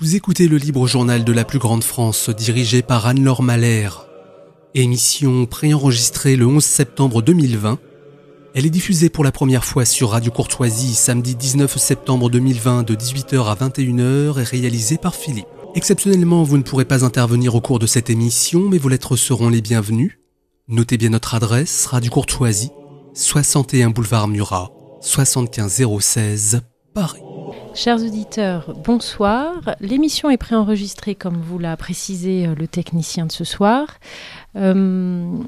Vous écoutez le libre journal de la plus grande France, dirigé par Anne-Laure Maller. Émission préenregistrée le 11 septembre 2020. Elle est diffusée pour la première fois sur Radio Courtoisie, samedi 19 septembre 2020, de 18h à 21h, et réalisée par Philippe. Exceptionnellement, vous ne pourrez pas intervenir au cours de cette émission, mais vos lettres seront les bienvenues. Notez bien notre adresse, Radio Courtoisie, 61 boulevard Murat, 75016, Paris. Chers auditeurs, bonsoir. L'émission est préenregistrée, comme vous l'a précisé le technicien de ce soir. Je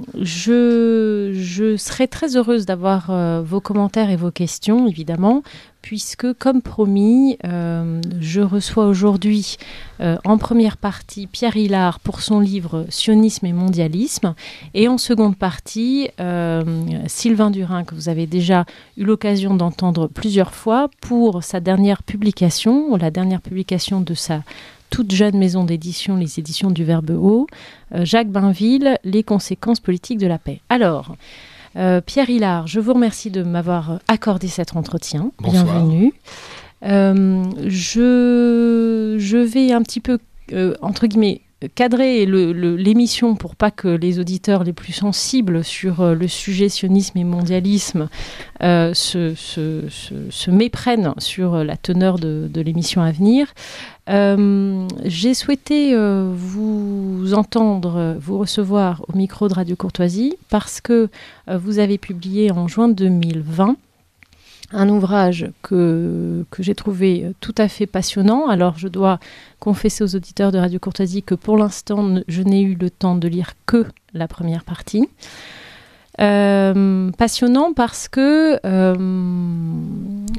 serai très heureuse d'avoir vos commentaires et vos questions, évidemment, puisque, comme promis, je reçois aujourd'hui en première partie Pierre Hillard pour son livre « Sionisme et mondialisme » et en seconde partie Sylvain Durin, que vous avez déjà eu l'occasion d'entendre plusieurs fois, pour sa dernière publication, la dernière publication de sa toute jeune maison d'édition, les éditions du Verbe Haut, Jacques Bainville, Les conséquences politiques de la paix. Alors, Pierre Hillard, je vous remercie de m'avoir accordé cet entretien. Bonsoir. Bienvenue. Je vais un petit peu, entre guillemets, cadrer l'émission pour pas que les auditeurs les plus sensibles sur le sujet sionisme et mondialisme se méprennent sur la teneur de l'émission à venir. J'ai souhaité vous entendre, vous recevoir au micro de Radio Courtoisie parce que vous avez publié en juin 2020 un ouvrage que j'ai trouvé tout à fait passionnant. Alors, je dois confesser aux auditeurs de Radio Courtoisie que pour l'instant, je n'ai eu le temps de lire que la première partie. Passionnant parce que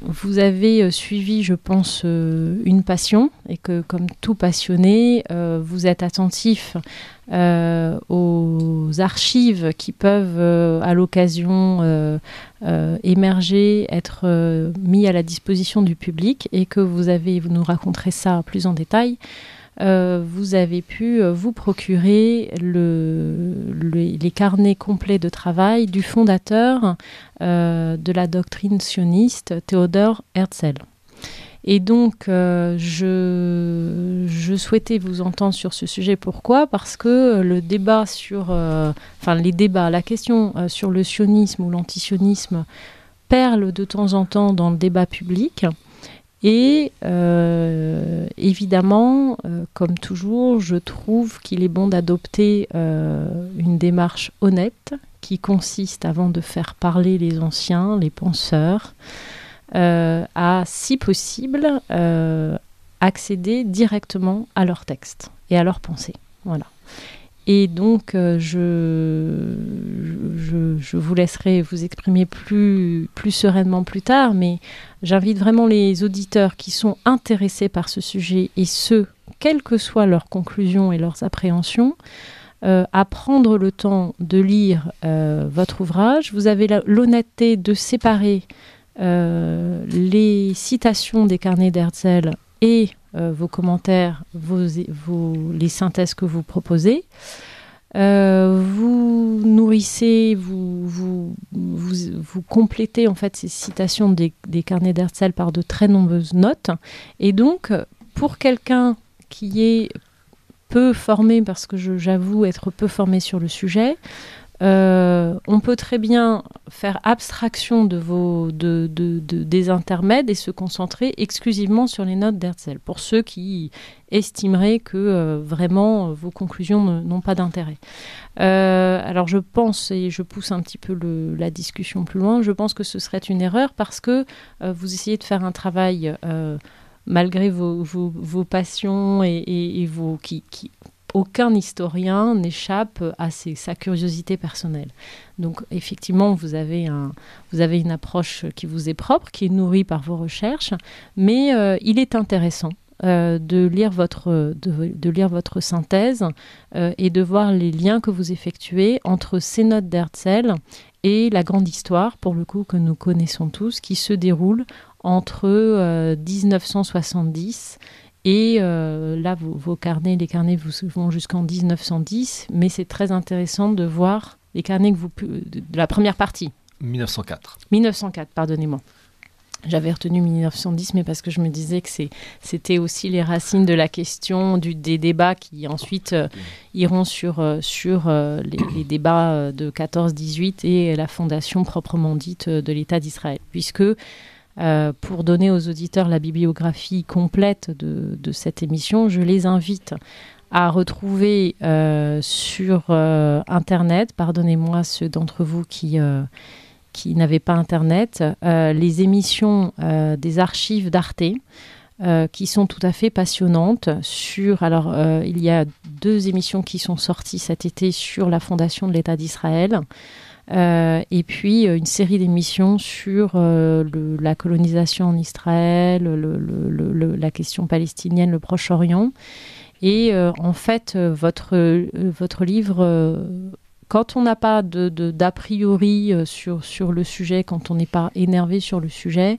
vous avez suivi, je pense, une passion et que, comme tout passionné, vous êtes attentif aux archives qui peuvent, à l'occasion, émerger, être mis à la disposition du public et que vous nous raconterez ça plus en détail. Vous avez pu vous procurer les carnets complets de travail du fondateur de la doctrine sioniste, Theodor Herzl. Et donc, je souhaitais vous entendre sur ce sujet. Pourquoi ? Parce que le débat la question sur le sionisme ou l'antisionisme perle de temps en temps dans le débat public. Et évidemment, comme toujours, je trouve qu'il est bon d'adopter une démarche honnête qui consiste, avant de faire parler les anciens, les penseurs, à, si possible, accéder directement à leurs textes et à leurs pensées. Voilà. Et donc, je vous laisserai vous exprimer plus sereinement plus tard, mais j'invite vraiment les auditeurs qui sont intéressés par ce sujet, et ce, quelles que soient leurs conclusions et leurs appréhensions, à prendre le temps de lire votre ouvrage. Vous avez l'honnêteté de séparer les citations des carnets d'Herzl et vos commentaires, les synthèses que vous proposez. Vous nourrissez, vous complétez en fait ces citations des carnets d'Herzl par de très nombreuses notes. Et donc, pour quelqu'un qui est peu formé, parce que j'avoue être peu formé sur le sujet, on peut très bien faire abstraction des intermèdes et se concentrer exclusivement sur les notes d'Herzl, pour ceux qui estimeraient que vraiment vos conclusions n'ont pas d'intérêt. Alors je pense, et je pousse un petit peu la discussion plus loin, je pense que ce serait une erreur parce que vous essayez de faire un travail, malgré vos passions et vos... Aucun historien n'échappe à sa curiosité personnelle. Donc effectivement, vous avez une approche qui vous est propre, qui est nourrie par vos recherches, mais il est intéressant de lire votre synthèse et de voir les liens que vous effectuez entre ces notes d'Herzl et la grande histoire, pour le coup, que nous connaissons tous, qui se déroule entre 1970 et là, les carnets vont jusqu'en 1910, mais c'est très intéressant de voir les carnets de la première partie. 1904. 1904, pardonnez-moi. J'avais retenu 1910, mais parce que je me disais que c'était aussi les racines de la question, des débats qui ensuite iront sur les débats de 14-18 et la fondation proprement dite de l'État d'Israël. Puisque, pour donner aux auditeurs la bibliographie complète de cette émission, je les invite à retrouver sur Internet, pardonnez-moi ceux d'entre vous qui n'avaient pas Internet, les émissions des archives d'Arte, qui sont tout à fait passionnantes. Il y a 2 émissions qui sont sorties cet été sur la fondation de l'État d'Israël, et puis une série d'émissions sur la colonisation en Israël, la question palestinienne, le Proche-Orient. Et en fait, votre livre... Quand on n'a pas d'a priori sur le sujet, quand on n'est pas énervé sur le sujet,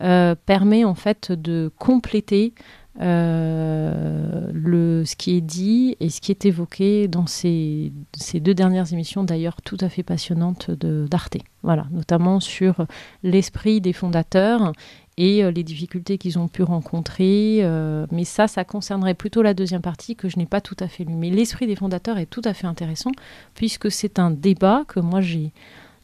permet en fait de compléter ce qui est dit et ce qui est évoqué dans ces 2 dernières émissions, d'ailleurs tout à fait passionnantes d'Arte. Voilà, notamment sur l'esprit des fondateurs et les difficultés qu'ils ont pu rencontrer. Mais ça concernerait plutôt la deuxième partie que je n'ai pas tout à fait lue. Mais l'esprit des fondateurs est tout à fait intéressant, puisque c'est un débat que moi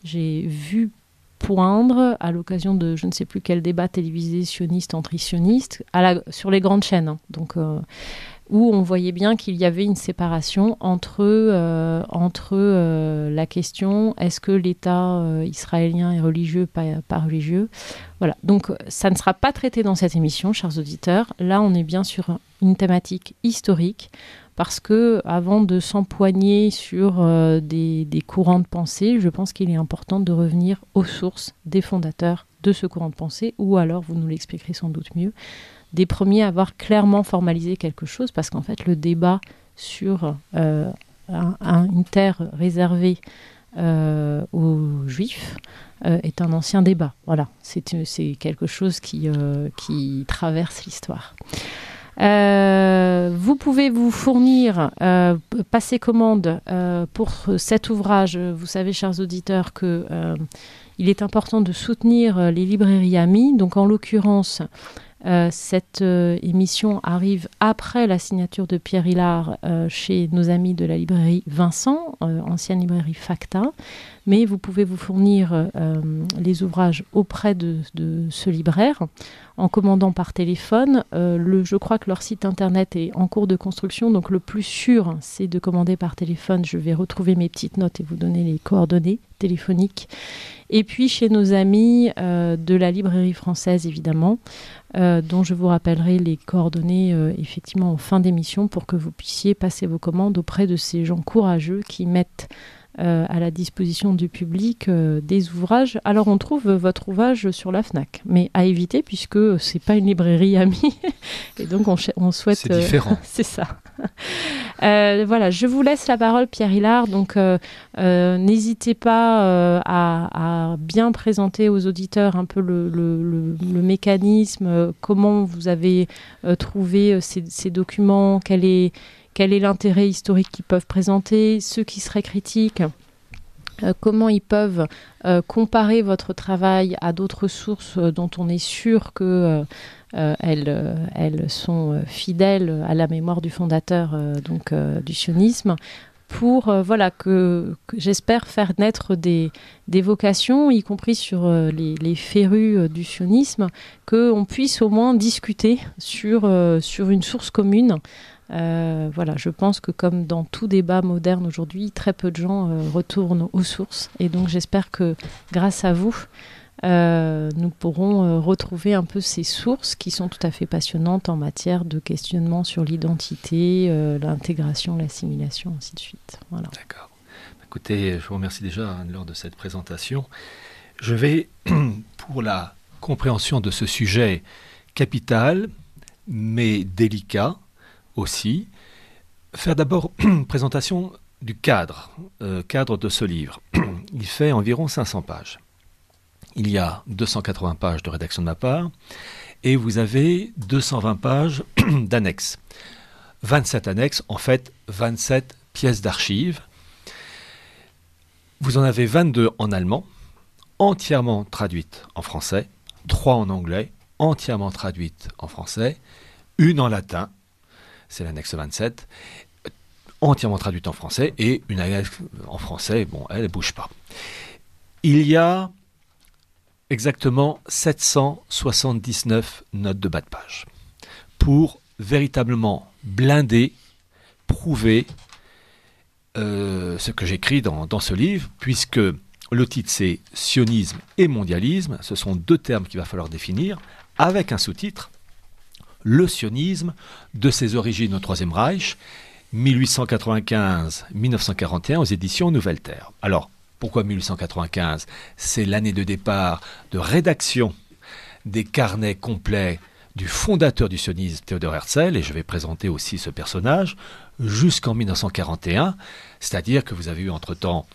j'ai vu poindre à l'occasion de je ne sais plus quel débat télévisé sioniste, anti-sioniste, sur les grandes chaînes. Hein, donc, où on voyait bien qu'il y avait une séparation entre la question est-ce que l'État israélien est religieux, pas religieux. Voilà, donc ça ne sera pas traité dans cette émission, chers auditeurs. Là, on est bien sur une thématique historique, parce que avant de s'empoigner sur des courants de pensée, je pense qu'il est important de revenir aux sources des fondateurs de ce courant de pensée, ou alors, vous nous l'expliquerez sans doute mieux, des premiers à avoir clairement formalisé quelque chose, parce qu'en fait, le débat sur une terre réservée aux Juifs est un ancien débat. Voilà, c'est quelque chose qui traverse l'histoire. Vous pouvez vous fournir, passer commande pour cet ouvrage. Vous savez, chers auditeurs, que il est important de soutenir les librairies amies. Donc, en l'occurrence, cette émission arrive après la signature de Pierre Hillard chez nos amis de la librairie Vincent, ancienne librairie Facta, mais vous pouvez vous fournir les ouvrages auprès de ce libraire en commandant par téléphone. Je crois que leur site internet est en cours de construction, donc le plus sûr, c'est de commander par téléphone. Je vais retrouver mes petites notes et vous donner les coordonnées téléphoniques. Et puis chez nos amis de la librairie française, évidemment, dont je vous rappellerai les coordonnées effectivement en fin d'émission, pour que vous puissiez passer vos commandes auprès de ces gens courageux qui mettent à la disposition du public des ouvrages. Alors on trouve votre ouvrage sur la FNAC, mais à éviter, puisque c'est pas une librairie amie, et donc on souhaite... C'est différent. C'est ça. Voilà, je vous laisse la parole, Pierre Hillard, donc n'hésitez pas à bien présenter aux auditeurs un peu le mécanisme, comment vous avez trouvé ces documents, quel est l'intérêt historique qu'ils peuvent présenter, ceux qui seraient critiques, comment ils peuvent comparer votre travail à d'autres sources dont on est sûr que... elles sont fidèles à la mémoire du fondateur du sionisme, pour voilà, que j'espère faire naître des vocations, y compris sur les férus du sionisme, qu'on puisse au moins discuter sur une source commune. Voilà, je pense que comme dans tout débat moderne aujourd'hui, très peu de gens retournent aux sources, et donc j'espère que grâce à vous, nous pourrons retrouver un peu ces sources qui sont tout à fait passionnantes en matière de questionnement sur l'identité, l'intégration, l'assimilation, ainsi de suite. Voilà. D'accord. Écoutez, je vous remercie déjà lors de cette présentation. Je vais, pour la compréhension de ce sujet capital, mais délicat aussi, faire d'abord une présentation du cadre de ce livre. Il fait environ 500 pages. Il y a 280 pages de rédaction de ma part, et vous avez 220 pages d'annexes. 27 annexes, en fait 27 pièces d'archives. Vous en avez 22 en allemand, entièrement traduites en français, 3 en anglais, entièrement traduites en français, une en latin, c'est l'annexe 27, entièrement traduite en français, et une annexe en français, bon, elle ne bouge pas. Il y a exactement 779 notes de bas de page pour véritablement blinder, prouver ce que j'écris dans ce livre, puisque le titre c'est « Sionisme et mondialisme », ce sont deux termes qu'il va falloir définir, avec un sous-titre, « Le sionisme de ses origines au Troisième Reich, 1895-1941 aux éditions Nouvelle Terre ». Alors, pourquoi 1895 ? C'est l'année de départ de rédaction des carnets complets du fondateur du sionisme, Theodor Herzl, et je vais présenter aussi ce personnage, jusqu'en 1941, c'est-à-dire que vous avez eu entre-temps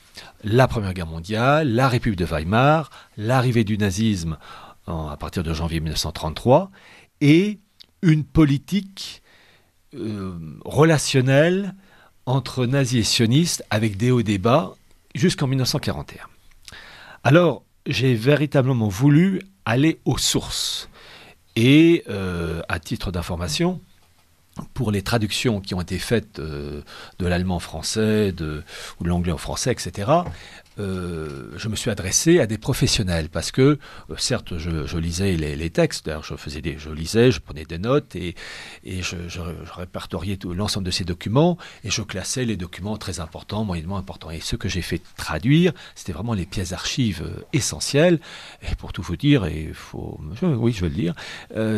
la Première Guerre mondiale, la République de Weimar, l'arrivée du nazisme à partir de janvier 1933, et une politique relationnelle entre nazis et sionistes, avec des hauts débats, jusqu'en 1941. Alors, j'ai véritablement voulu aller aux sources. Et à titre d'information, pour les traductions qui ont été faites de l'allemand au français, ou de l'anglais au français, etc., je me suis adressé à des professionnels parce que, certes, je lisais les textes, d'ailleurs je lisais, je prenais des notes et je répertoriais l'ensemble de ces documents et je classais les documents très importants, moyennement importants. Et ce que j'ai fait traduire, c'était vraiment les pièces d'archives essentielles. Et pour tout vous dire, je vais le dire,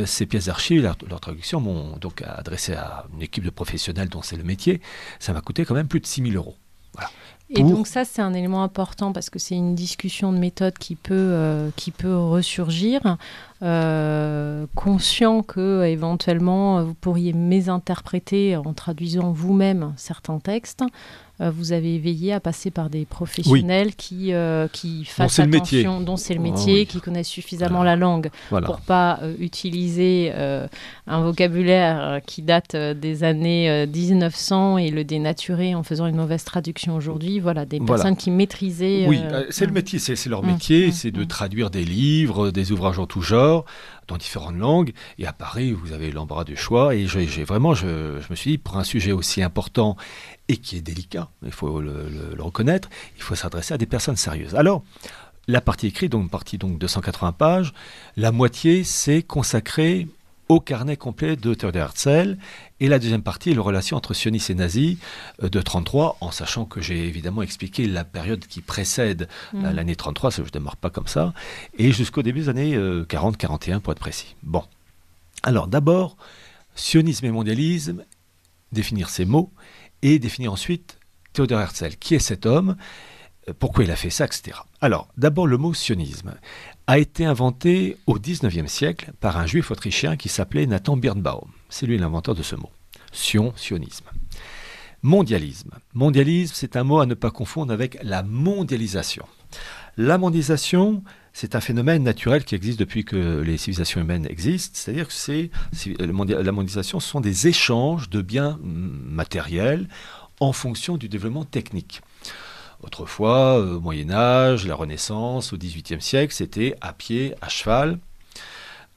ces pièces d'archives, leur traduction m'ont donc adressé à une équipe de professionnels dont c'est le métier. Ça m'a coûté quand même plus de 6 000 €. Voilà. Et donc ça, c'est un élément important parce que c'est une discussion de méthode qui peut ressurgir, conscient que éventuellement vous pourriez mésinterpréter en traduisant vous-même certains textes. Vous avez veillé à passer par des professionnels, oui, qui fassent attention, dont c'est le métier, oh, oui, qui connaissent suffisamment, voilà, la langue, voilà, pour ne pas utiliser un vocabulaire qui date des années 1900 et le dénaturer en faisant une mauvaise traduction aujourd'hui. Voilà, des personnes qui maîtrisaient... Oui, c'est le métier, c'est leur métier, c'est de traduire des livres, des ouvrages en tout genre, dans différentes langues, et à Paris, vous avez l'embarras du choix, et je me suis dit, pour un sujet aussi important et qui est délicat, il faut le reconnaître, il faut s'adresser à des personnes sérieuses. Alors, la partie écrite, donc partie 280 pages, la moitié c'est consacrée au carnet complet de Theodor Herzl, et la deuxième partie est la relation entre sionistes et nazis de 1933, en sachant que j'ai évidemment expliqué la période qui précède l'année 1933, je ne démarre pas comme ça, et jusqu'au début des années 40-41 pour être précis. Bon, alors d'abord, sionisme et mondialisme, définir ces mots, et définir ensuite Theodor Herzl, qui est cet homme, pourquoi il a fait ça, etc. Alors, d'abord, le mot sionisme a été inventé au XIXe siècle par un juif autrichien qui s'appelait Nathan Birnbaum. C'est lui l'inventeur de ce mot. Sion, sionisme. Mondialisme. Mondialisme, c'est un mot à ne pas confondre avec la mondialisation. La mondialisation, c'est un phénomène naturel qui existe depuis que les civilisations humaines existent. C'est-à-dire que la mondialisation, ce sont des échanges de biens matériels en fonction du développement technique. Autrefois, au Moyen-Âge, la Renaissance, au XVIIIe siècle, c'était à pied, à cheval,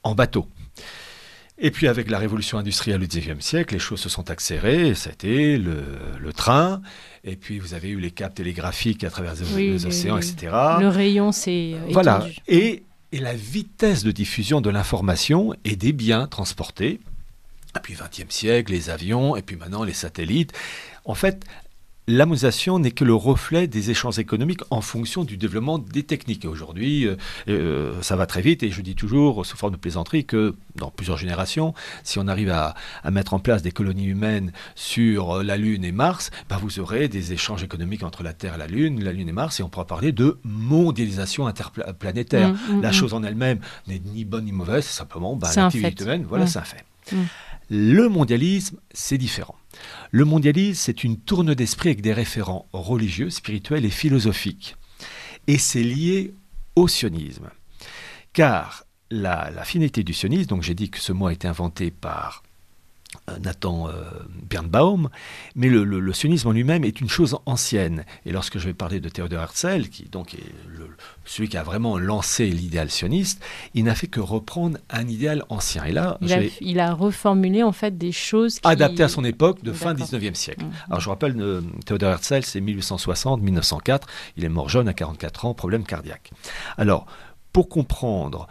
en bateau. Et puis avec la révolution industrielle au XIXe siècle, les choses se sont accélérées, c'était le train, et puis vous avez eu les câbles télégraphiques à travers les océans, etc. Le rayon s'est étendu. Voilà, et la vitesse de diffusion de l'information et des biens transportés, et puis XXe siècle, les avions, et puis maintenant les satellites. En fait, la mondialisation n'est que le reflet des échanges économiques en fonction du développement des techniques. Et aujourd'hui, ça va très vite, et je dis toujours, sous forme de plaisanterie, que dans plusieurs générations, si on arrive à mettre en place des colonies humaines sur la Lune et Mars, ben vous aurez des échanges économiques entre la Terre et la Lune et Mars, et on pourra parler de mondialisation interplanétaire. La chose en elle-même n'est ni bonne ni mauvaise, c'est simplement l'activité humaine, voilà, c'est un fait. Le mondialisme, c'est différent. Le mondialisme, c'est une tournure d'esprit avec des référents religieux, spirituels et philosophiques. Et c'est lié au sionisme. Car la finalité du sionisme, donc j'ai dit que ce mot a été inventé par Nathan Birnbaum, mais le sionisme en lui-même est une chose ancienne. Et lorsque je vais parler de Theodor Herzl, qui donc est celui qui a vraiment lancé l'idéal sioniste, il n'a fait que reprendre un idéal ancien. Et là, il a reformulé en fait des choses qui... adaptées à son époque de fin 19e siècle. Mmh. Alors je rappelle, Theodor Herzl, c'est 1860-1904, il est mort jeune à 44 ans, problème cardiaque. Alors, pour comprendre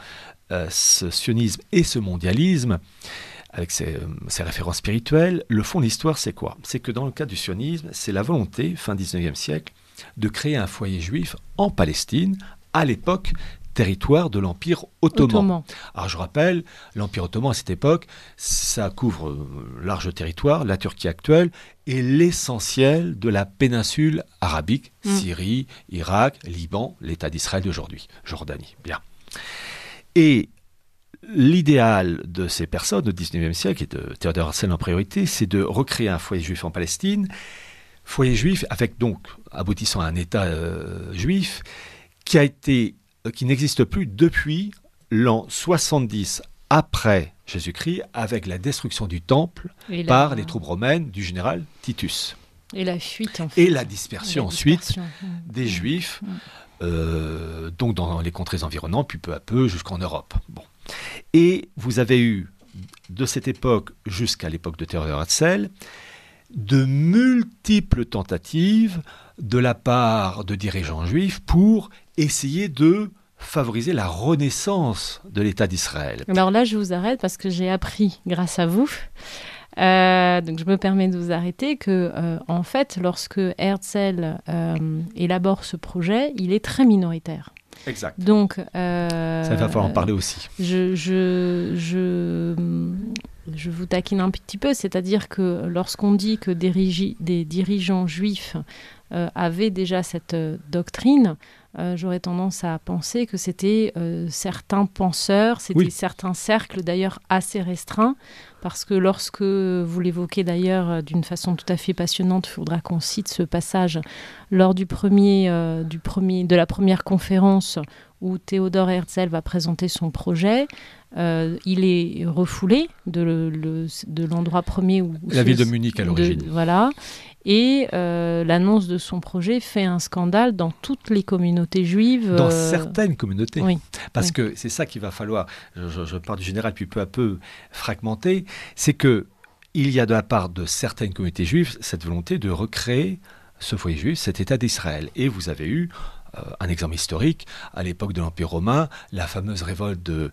ce sionisme et ce mondialisme, avec ses références spirituelles, le fond de l'histoire, c'est quoi? C'est que dans le cas du sionisme, c'est la volonté, fin 19e siècle, de créer un foyer juif en Palestine, à l'époque, territoire de l'Empire ottoman. Alors je rappelle, l'Empire ottoman à cette époque, ça couvre large territoire, la Turquie actuelle, et l'essentiel de la péninsule arabique, Syrie, Irak, Liban, l'État d'Israël d'aujourd'hui, Jordanie. Bien. Et l'idéal de ces personnes au XIXe siècle, et de Theodor Herzl en priorité, c'est de recréer un foyer juif en Palestine, foyer juif avec donc, aboutissant à un État juif, qui n'existe plus depuis l'an 70 après Jésus-Christ, avec la destruction du Temple par les troupes romaines du général Titus. Et la fuite, en fait. Et la dispersion, des Juifs, donc dans les contrées environnantes, puis peu à peu jusqu'en Europe. Bon. Et vous avez eu, de cette époque jusqu'à l'époque de Theodor Herzl, de multiples tentatives de la part de dirigeants juifs pour essayer de favoriser la renaissance de l'État d'Israël. Alors là, je vous arrête parce que j'ai appris, grâce à vous, donc je me permets de vous arrêter, que en fait, lorsque Herzl élabore ce projet, il est très minoritaire. Exact. Donc, ça va falloir en parler aussi. Je vous taquine un petit peu, c'est-à-dire que lorsqu'on dit que des dirigeants juifs avaient déjà cette doctrine, j'aurais tendance à penser que c'était certains penseurs, c'était certains cercles d'ailleurs assez restreints, parce que lorsque vous l'évoquez d'ailleurs d'une façon tout à fait passionnante, il faudra qu'on cite ce passage lors de la première conférence où Theodor Herzl va présenter son projet. Il est refoulé de l'endroit premier où... La ville de Munich à l'origine. Voilà. Et l'annonce de son projet fait un scandale dans toutes les communautés juives. Dans certaines communautés. Oui. Parce que c'est ça qu'il va falloir, je parle du général puis peu à peu fragmenté, c'est qu'il y a de la part de certaines communautés juives cette volonté de recréer ce foyer juif, cet État d'Israël. Et vous avez eu... un exemple historique, à l'époque de l'Empire romain, la fameuse révolte de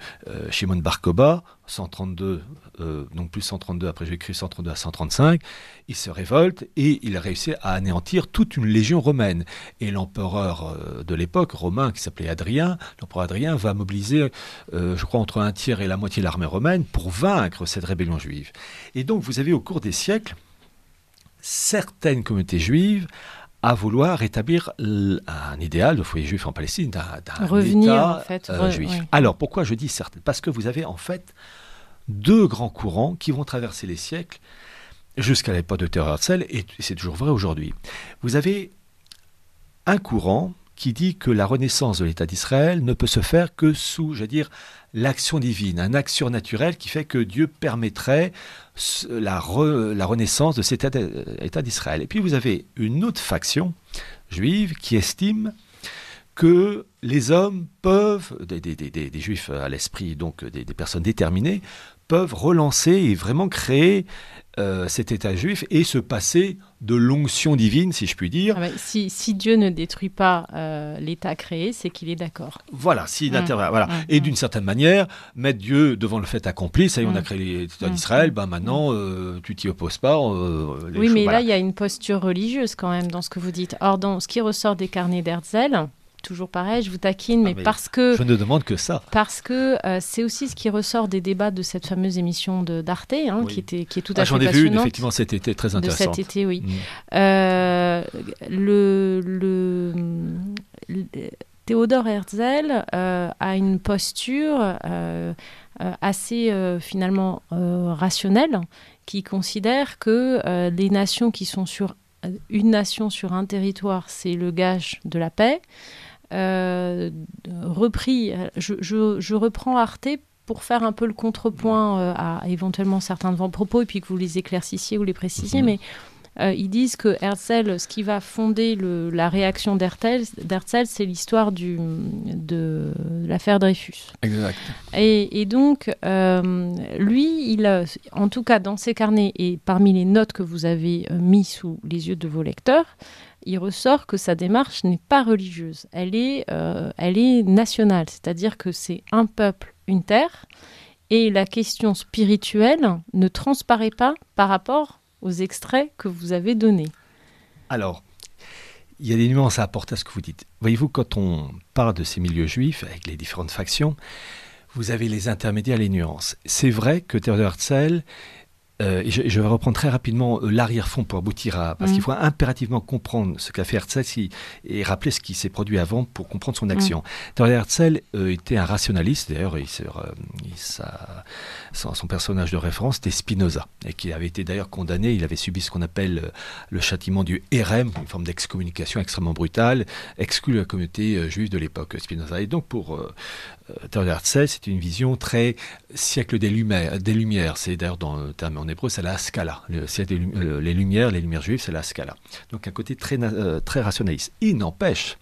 Shimon Bar Kokhba, 132, non plus 132 après Jésus-Christ, 132 à 135, il se révolte et il réussit à anéantir toute une légion romaine. Et l'empereur de l'époque, romain, qui s'appelait Adrien, l'empereur Adrien va mobiliser, je crois, entre un tiers et la moitié de l'armée romaine pour vaincre cette rébellion juive. Et donc, vous avez au cours des siècles, certaines communautés juives à vouloir établir un idéal de foyer juif en Palestine, d'un État juif. Oui. Alors, pourquoi je dis certaines? Parce que vous avez en fait deux grands courants qui vont traverser les siècles jusqu'à l'époque de Theodor Herzl, et c'est toujours vrai aujourd'hui. Vous avez un courant qui dit que la renaissance de l'État d'Israël ne peut se faire que sous, j'allais dire, l'action divine, un action naturelle qui fait que Dieu permettrait la renaissance de cet État d'Israël. Et puis vous avez une autre faction juive qui estime que les hommes peuvent, des juifs à l'esprit, donc des personnes déterminées, peuvent relancer et vraiment créer cet État juif et se passer de l'onction divine, si je puis dire. Ah ben, si Dieu ne détruit pas l'État créé, c'est qu'il est d'accord. Voilà, et d'une certaine manière, mettre Dieu devant le fait accompli, ça y est, on a créé l'État d'Israël, ben maintenant, tu t'y opposes pas. Là, il y a une posture religieuse quand même dans ce que vous dites. Or, dans ce qui ressort des carnets d'Herzl... Toujours pareil, je vous taquine, mais parce que... Je ne demande que ça. Parce que c'est aussi ce qui ressort des débats de cette fameuse émission d'Arte, qui est tout à fait passionnante. J'en ai vu une, effectivement, cet été, très intéressante. De cet été, oui. Theodor Herzl a une posture assez finalement rationnelle, qui considère que les nations qui sont sur... Une nation sur un territoire, c'est le gage de la paix. Je reprends Arte pour faire un peu le contrepoint à éventuellement certains de vos propos, et puis que vous les éclaircissiez ou les précisiez, mais ils disent que Herzl, ce qui va fonder la réaction d'Herzl, c'est l'histoire de l'affaire Dreyfus. Exact. Et donc, lui, en tout cas dans ses carnets et parmi les notes que vous avez mises sous les yeux de vos lecteurs, il ressort que sa démarche n'est pas religieuse, elle est nationale, c'est-à-dire que c'est un peuple, une terre, et la question spirituelle ne transparaît pas par rapport aux extraits que vous avez donnés. Alors, il y a des nuances à apporter à ce que vous dites. Voyez-vous, quand on parle de ces milieux juifs, avec les différentes factions, vous avez les intermédiaires, les nuances. C'est vrai que Theodor Herzl, je vais reprendre très rapidement l'arrière-fond pour aboutir à... Parce qu'il faut impérativement comprendre ce qu'a fait Herzl et rappeler ce qui s'est produit avant pour comprendre son action. Theodor Herzl était un rationaliste, d'ailleurs, son personnage de référence était Spinoza, et qui avait été d'ailleurs condamné, il avait subi ce qu'on appelle le châtiment du hérem, une forme d'excommunication extrêmement brutale, exclu de la communauté juive de l'époque, Spinoza. Et donc pour Theodor Herzl, c'est une vision très siècle des Lumières, c'est d'ailleurs dans le terme en hébreu, c'est la Haskala. Les Lumières juives, c'est la Haskala. Donc un côté très, très rationaliste. Il n'empêche,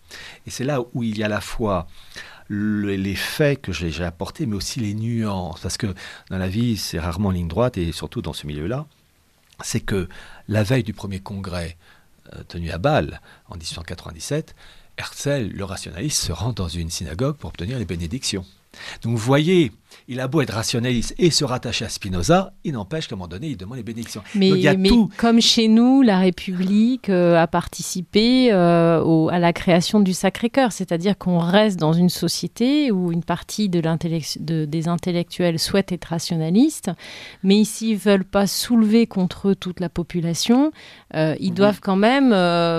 et c'est là où il y a à la fois les faits que j'ai apportés, mais aussi les nuances. Parce que dans la vie, c'est rarement ligne droite, et surtout dans ce milieu-là, c'est que la veille du premier congrès tenu à Bâle, en 1897, Herzl, le rationaliste, se rend dans une synagogue pour obtenir les bénédictions. Donc vous voyez, il a beau être rationaliste et se rattacher à Spinoza, il n'empêche qu'à un moment donné, il demande les bénédictions. Mais tout... comme chez nous, la République a participé à la création du Sacré-Cœur, c'est-à-dire qu'on reste dans une société où une partie des intellectuels souhaitent être rationalistes, mais ici, ils ne veulent pas soulever contre eux toute la population, ils doivent quand même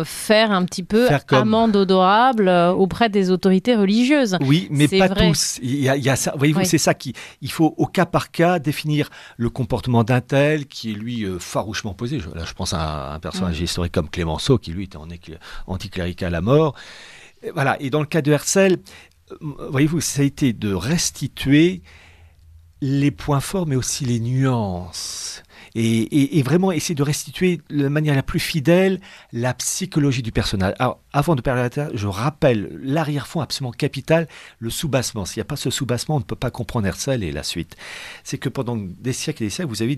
faire un petit peu amende honorable auprès des autorités religieuses. Oui, mais pas tous. Il y a ça, voyez-vous, oui. C'est ça il faut au cas par cas définir le comportement d'un tel qui est lui farouchement opposé. Là, je pense à un personnage historique comme Clémenceau qui lui était anticlérical à mort. Et voilà. Et dans le cas de Herzl, voyez-vous, ça a été de restituer les points forts, mais aussi les nuances. Et vraiment essayer de restituer de manière la plus fidèle la psychologie du personnage. Alors, avant de parler de ça, je rappelle l'arrière-fond absolument capital, le soubassement. S'il n'y a pas ce soubassement, on ne peut pas comprendre Herzl et la suite. C'est que pendant des siècles et des siècles, vous avez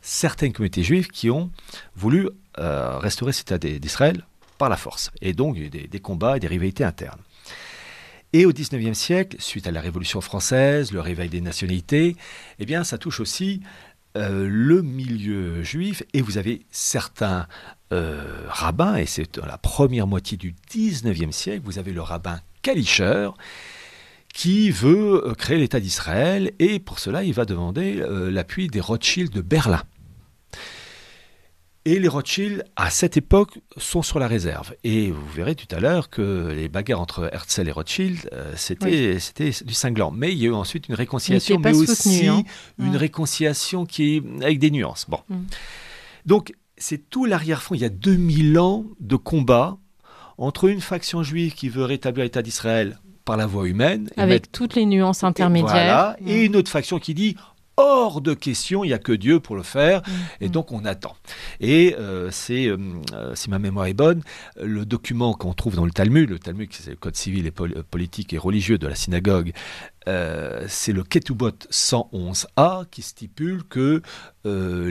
certaines communautés juives qui ont voulu restaurer cet état d'Israël par la force. Et donc, il y a eu des combats et des rivalités internes. Et au XIXe siècle, suite à la Révolution française, le réveil des nationalités, eh bien, ça touche aussi... le milieu juif, et vous avez certains rabbins, et c'est dans la première moitié du XIXe siècle, vous avez le rabbin Kalischer qui veut créer l'État d'Israël, et pour cela il va demander l'appui des Rothschild de Berlin. Et les Rothschild, à cette époque, sont sur la réserve. Et vous verrez tout à l'heure que les bagarres entre Herzl et Rothschild, c'était du cinglant. Mais il y a eu ensuite une réconciliation, mais aussi une réconciliation qui est avec des nuances. Bon. Donc, c'est tout l'arrière-fond. Il y a 2000 ans de combat entre une faction juive qui veut rétablir l'État d'Israël par la voie humaine. Avec toutes les nuances intermédiaires. Et une autre faction qui dit... hors de question, il n'y a que Dieu pour le faire, et donc on attend. Et si ma mémoire est bonne, le document qu'on trouve dans le Talmud c'est le code civil et politique et religieux de la synagogue, c'est le Ketubot 111a qui stipule que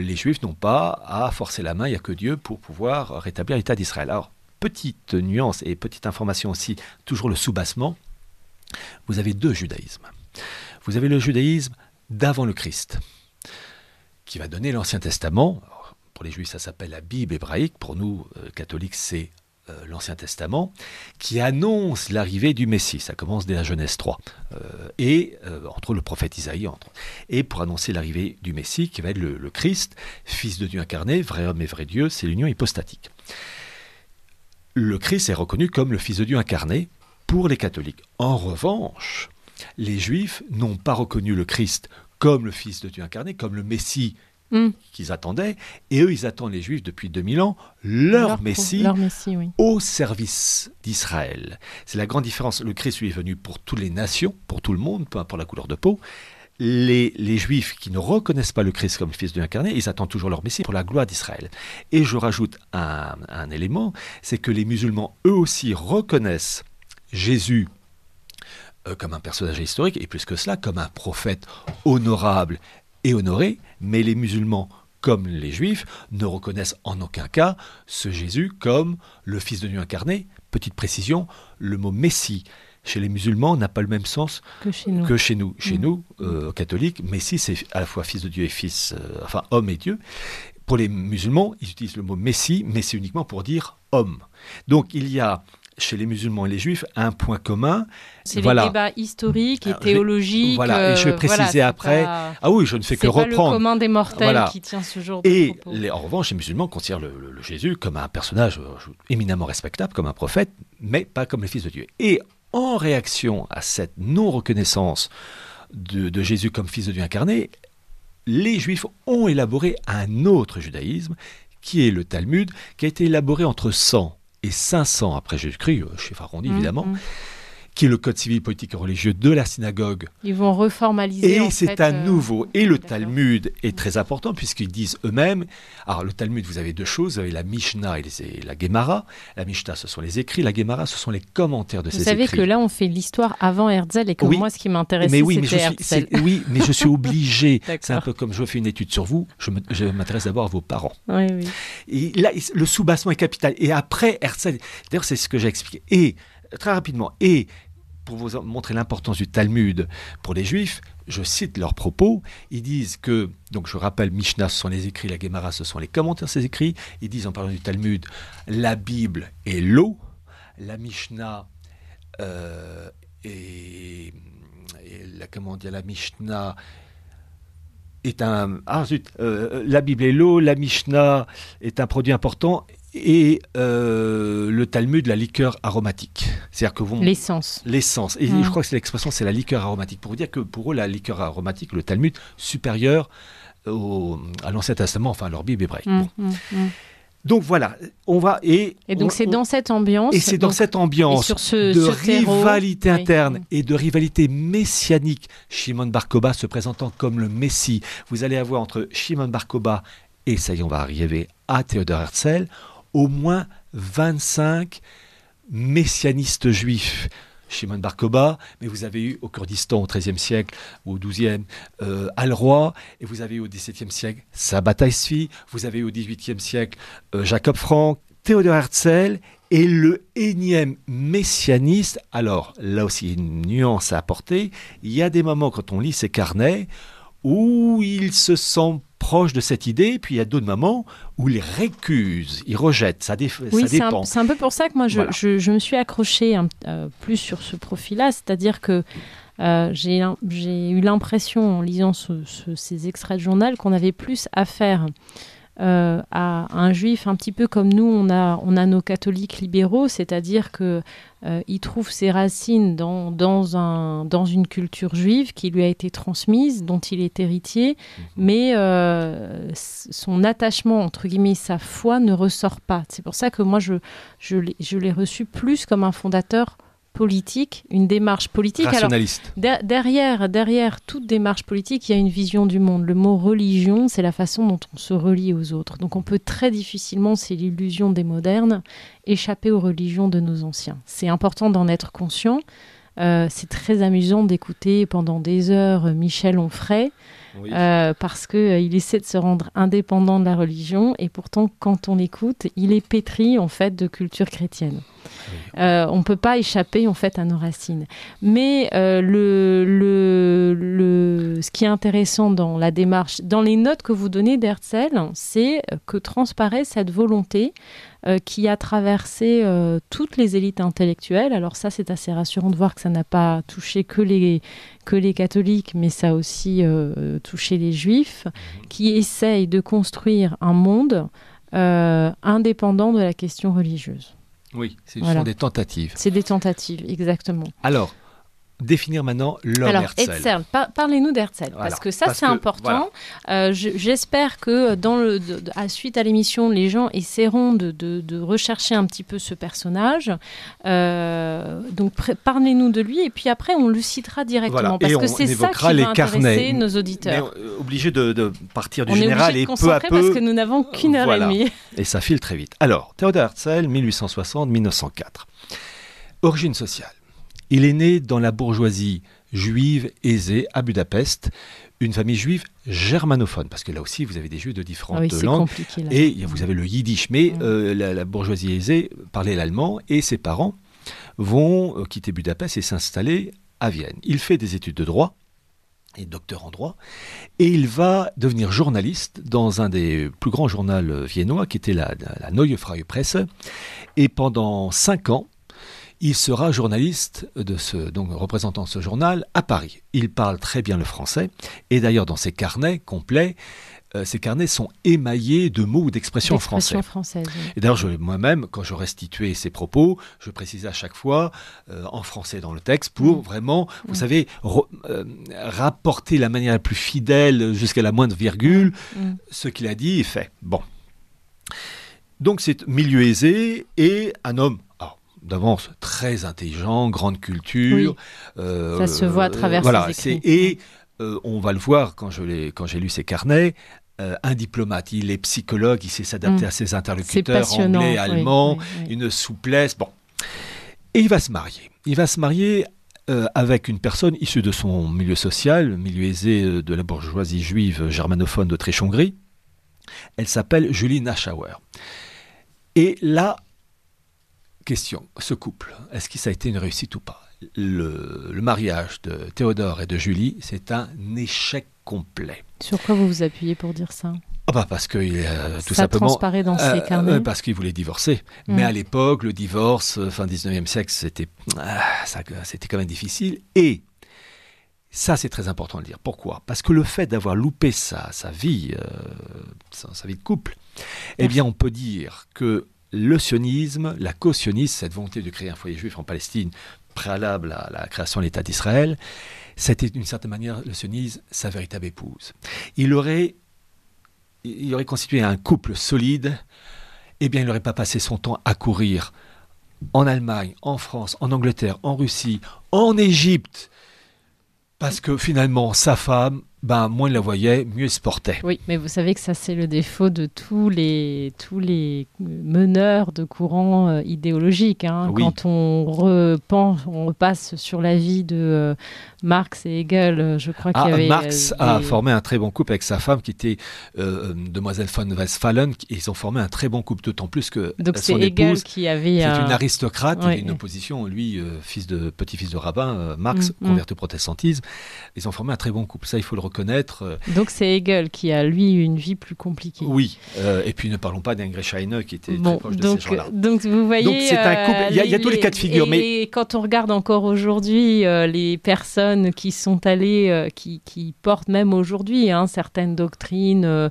les Juifs n'ont pas à forcer la main, il n'y a que Dieu pour pouvoir rétablir l'État d'Israël. Alors, petite nuance et petite information aussi, toujours le soubassement, vous avez deux judaïsmes. Vous avez le judaïsme d'avant le Christ, qui va donner l'Ancien Testament. Alors, pour les Juifs, ça s'appelle la Bible hébraïque. Pour nous, catholiques, c'est l'Ancien Testament, qui annonce l'arrivée du Messie. Ça commence dès la Genèse 3. Entre le prophète Isaïe. Et pour annoncer l'arrivée du Messie, qui va être le Christ, fils de Dieu incarné, vrai homme et vrai Dieu, c'est l'union hypostatique. Le Christ est reconnu comme le fils de Dieu incarné pour les catholiques. En revanche... les Juifs n'ont pas reconnu le Christ comme le Fils de Dieu incarné, comme le Messie qu'ils attendaient. Et eux, ils attendent, les Juifs, depuis 2000 ans, leur Messie oui, au service d'Israël. C'est la grande différence. Le Christ, lui, est venu pour toutes les nations, pour tout le monde, peu importe la couleur de peau. Les Juifs qui ne reconnaissent pas le Christ comme fils de l'incarné, ils attendent toujours leur Messie pour la gloire d'Israël. Et je rajoute un élément, c'est que les musulmans, eux aussi, reconnaissent Jésus comme un personnage historique, et plus que cela, comme un prophète honorable et honoré, mais les musulmans, comme les juifs, ne reconnaissent en aucun cas ce Jésus comme le Fils de Dieu incarné. Petite précision, le mot « Messie » chez les musulmans n'a pas le même sens que chez nous. Chez nous, catholiques, Messie, c'est à la fois Fils de Dieu et Fils, enfin homme et Dieu. Pour les musulmans, ils utilisent le mot « Messie », mais c'est uniquement pour dire « homme ». Donc il y a chez les musulmans et les juifs, un point commun. C'est les débats historiques et théologiques. Voilà, et je vais préciser après. Pas, ah oui, je ne fais que reprendre. C'est pas le commun des mortels qui tient ce genre de propos. Et en revanche, les musulmans considèrent le Jésus comme un personnage éminemment respectable, comme un prophète, mais pas comme le Fils de Dieu. Et en réaction à cette non-reconnaissance de Jésus comme Fils de Dieu incarné, les juifs ont élaboré un autre judaïsme, qui est le Talmud, qui a été élaboré entre 100 et 500 après Jésus-Christ, chiffre arrondi évidemment, qui est le code civil, politique et religieux de la synagogue. Ils vont reformaliser. Et c'est à nouveau. Et le Talmud est très important puisqu'ils disent eux-mêmes. Alors le Talmud, vous avez deux choses, vous avez la Mishnah et la Gemara. La Mishnah, ce sont les écrits, la Gemara, ce sont les commentaires de ces écrits. Vous savez que là, on fait l'histoire avant Herzl et que moi, ce qui m'intéressait, c'était Herzl. Oui, mais je suis obligé. C'est un peu comme je fais une étude sur vous, je m'intéresse d'abord à vos parents. Oui, oui. Et là, le soubassement est capital. Et après Herzl, d'ailleurs, c'est ce que j'ai expliqué. Et très rapidement, et pour vous montrer l'importance du Talmud pour les Juifs, je cite leurs propos. Ils disent que, donc je rappelle, Mishnah, ce sont les écrits, la Gemara, ce sont les commentaires de ces écrits. Ils disent, en parlant du Talmud, la Bible est l'eau, la Mishnah la Bible est l'eau, la Mishnah est un produit important. Et le Talmud, la liqueur aromatique. C'est-à-dire que vous... L'essence. L'essence. Et je crois que l'expression, c'est la liqueur aromatique. Pour vous dire que pour eux, la liqueur aromatique, le Talmud, supérieur à l'Ancien Testament, enfin, leur Bible hébraïque. Donc voilà, on va... Et donc c'est dans cette ambiance... Et c'est dans cette ambiance de rivalité interne et de rivalité messianique. Shimon Bar Kokhba se présentant comme le Messie. Vous allez avoir entre Shimon Bar Kokhba et, ça y est, on va arriver à Theodor Herzl, au moins 25 messianistes juifs. Shimon Bar Kokhba, mais vous avez eu au Kurdistan au XIIIe siècle ou au XIIe Al-Roi, et vous avez eu au XVIIe siècle Sabbatai, vous avez eu au XVIIIe siècle Jacob Frank. Theodor Herzl est le énième messianiste. Alors là aussi, une nuance à apporter. Il y a des moments quand on lit ses carnets où il se sent proche de cette idée, puis il y a d'autres moments où il récuse, il rejette, ça dépend. C'est un peu pour ça que moi, je me suis accrochée plus sur ce profil-là, c'est-à-dire que j'ai eu l'impression, en lisant ces extraits de journal, qu'on avait plus affaire à un juif un petit peu comme nous, on a nos catholiques libéraux, c'est-à-dire que il trouve ses racines dans une culture juive qui lui a été transmise, dont il est héritier, mais son attachement, entre guillemets, sa foi ne ressort pas. C'est pour ça que moi, je l'ai reçu plus comme un fondateur politique, une démarche politique. Rationaliste. Alors, derrière toute démarche politique, il y a une vision du monde. Le mot religion, c'est la façon dont on se relie aux autres. Donc on peut très difficilement, c'est l'illusion des modernes, échapper aux religions de nos anciens. C'est important d'en être conscient. C'est très amusant d'écouter pendant des heures Michel Onfray, parce qu'il essaie de se rendre indépendant de la religion, et pourtant, quand on l'écoute, il est pétri, en fait, de culture chrétienne. On ne peut pas échapper en fait à nos racines. Mais ce qui est intéressant dans la démarche, dans les notes que vous donnez d'Herzl, c'est que transparaît cette volonté qui a traversé toutes les élites intellectuelles. Alors ça, c'est assez rassurant de voir que ça n'a pas touché que les catholiques, mais ça a aussi touché les juifs, qui essayent de construire un monde indépendant de la question religieuse. Oui, ce sont des tentatives. C'est des tentatives, exactement. Alors, définir maintenant l'homme Herzl. Herzl, parlez-nous d'Herzl, parce que ça c'est important. Voilà. J'espère que suite à l'émission, les gens essaieront de rechercher un petit peu ce personnage. Donc parlez-nous de lui et puis après on le citera directement, parce que c'est ça qui va intéresser nos auditeurs. Mais on est obligé de partir du général et peu à peu. Parce que nous n'avons qu'une heure et demie. Et ça file très vite. Alors, Theodor Herzl, 1860-1904. Origine sociale. Il est né dans la bourgeoisie juive aisée à Budapest, une famille juive germanophone, parce que là aussi vous avez des juifs de différentes langues, et vous avez le yiddish, mais la bourgeoisie aisée parlait l'allemand, et ses parents vont quitter Budapest et s'installer à Vienne. Il fait des études de droit, et docteur en droit, et il va devenir journaliste dans un des plus grands journaux viennois, qui était la Neue Freie Presse, et pendant 5 ans, il sera journaliste, représentant ce journal, à Paris. Il parle très bien le français. Et d'ailleurs, dans ses carnets complets, ces carnets sont émaillés de mots ou d'expressions françaises. Et d'ailleurs, moi-même, quand je restituais ses propos, je précisais à chaque fois en français dans le texte pour vraiment, vous savez, rapporter la manière la plus fidèle jusqu'à la moindre virgule ce qu'il a dit et fait. Bon. Donc, c'est milieu aisé et un homme d'avance très intelligent, grande culture. Oui. Ça se voit à travers ses écrits. Et on va le voir quand j'ai lu ses carnets, un diplomate, il est psychologue, il sait s'adapter à ses interlocuteurs anglais, allemands, une souplesse. Bon. Et il va se marier. Il va se marier avec une personne issue de son milieu social, milieu aisé de la bourgeoisie juive germanophone d'Autriche-Hongrie. Elle s'appelle Julie Nachauer. Et là, question, ce couple, est-ce que ça a été une réussite ou pas? Le mariage de Théodore et de Julie, c'est un échec complet. Sur quoi vous vous appuyez pour dire ça? Parce que tout simplement, ça transparaît dans ses carnets. Parce qu'il voulait divorcer. Mais à l'époque, le divorce, fin 19e siècle, c'était quand même difficile. Et ça, c'est très important de le dire. Pourquoi? Parce que le fait d'avoir loupé sa vie de couple, bien, on peut dire que le sionisme, la co-sionisme, cette volonté de créer un foyer juif en Palestine préalable à la création de l'État d'Israël, c'était d'une certaine manière, le sionisme, sa véritable épouse. Il aurait constitué un couple solide, il n'aurait pas passé son temps à courir en Allemagne, en France, en Angleterre, en Russie, en Égypte, parce que finalement, sa femme, moins il la voyait, mieux il se portait. Oui, mais vous savez que ça, c'est le défaut de tous les meneurs de courants idéologiques. Quand on repasse sur la vie de Marx et Hegel, je crois qu'il y avait... Marx a formé un très bon couple avec sa femme, qui était demoiselle von Westphalen. Ils ont formé un très bon couple, d'autant plus que son épouse, qui est une aristocrate, il y a une opposition, lui, petit-fils de rabbin, Marx, converti au protestantisme. Ils ont formé un très bon couple, ça, il faut le reconnaître. Donc c'est Hegel qui a, lui, une vie plus compliquée. Oui, et puis ne parlons pas d'Ingres Heine qui était très proche de ces gens-là. Donc vous voyez... Donc c'est un couple, il y a tous les cas de figure. Mais quand on regarde encore aujourd'hui les personnes qui sont allées, qui portent même aujourd'hui certaines doctrines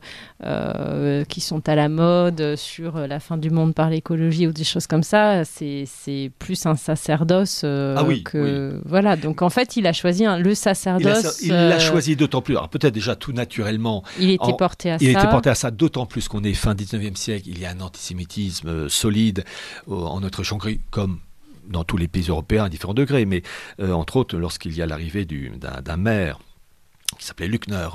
qui sont à la mode sur la fin du monde par l'écologie ou des choses comme ça, c'est plus un sacerdoce que... Oui. Voilà, donc en fait il a choisi le sacerdoce... Il l'a choisi d'autant plus, alors peut-être déjà tout naturellement. Il était porté à ça, d'autant plus qu'on est fin 19e siècle, il y a un antisémitisme solide en Autriche-Hongrie, comme dans tous les pays européens à différents degrés, mais entre autres lorsqu'il y a l'arrivée d'un maire qui s'appelait Luckner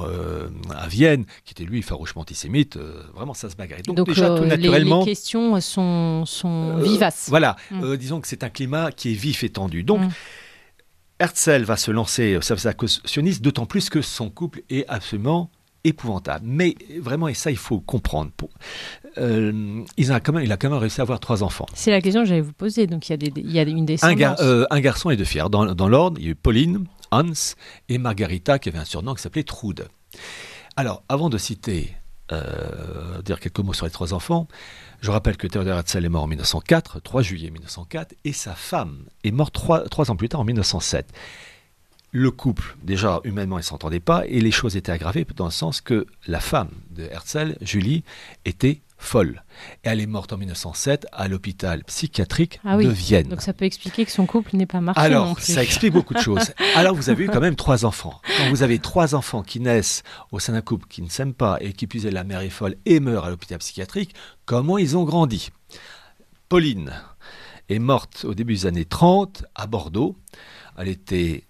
à Vienne, qui était lui farouchement antisémite, vraiment ça se bagarrait. Donc déjà tout naturellement... Les questions sont vivaces. Voilà, disons que c'est un climat qui est vif et tendu. Donc... Herzl va se lancer au service de la co-sioniste, d'autant plus que son couple est absolument épouvantable. Mais vraiment, et ça, il faut comprendre. Il a quand même réussi à avoir 3 enfants. C'est la question que j'allais vous poser. Donc, il y a une descendance. Un garçon et 2 filles. Dans l'ordre, il y a eu Pauline, Hans et Margarita, qui avait un surnom qui s'appelait Trude. Alors, avant de dire quelques mots sur les 3 enfants, je rappelle que Theodor Herzl est mort en 1904, 3 juillet 1904, et sa femme est morte 3 ans plus tard, en 1907. le couple, déjà humainement, ils ne s'entendaient pas, et les choses étaient aggravées dans le sens que la femme de Herzl, Julie, était folle. Et elle est morte en 1907 à l'hôpital psychiatrique de Vienne. Donc ça peut expliquer que son couple n'est pas marché. Alors, non plus. Ça explique beaucoup de choses. Alors, vous avez eu quand même 3 enfants. Quand vous avez 3 enfants qui naissent au sein d'un couple qui ne s'aime pas et qui, puis la mère est folle et meurt à l'hôpital psychiatrique, comment ils ont grandi? Pauline est morte au début des années 30 à Bordeaux. Elle était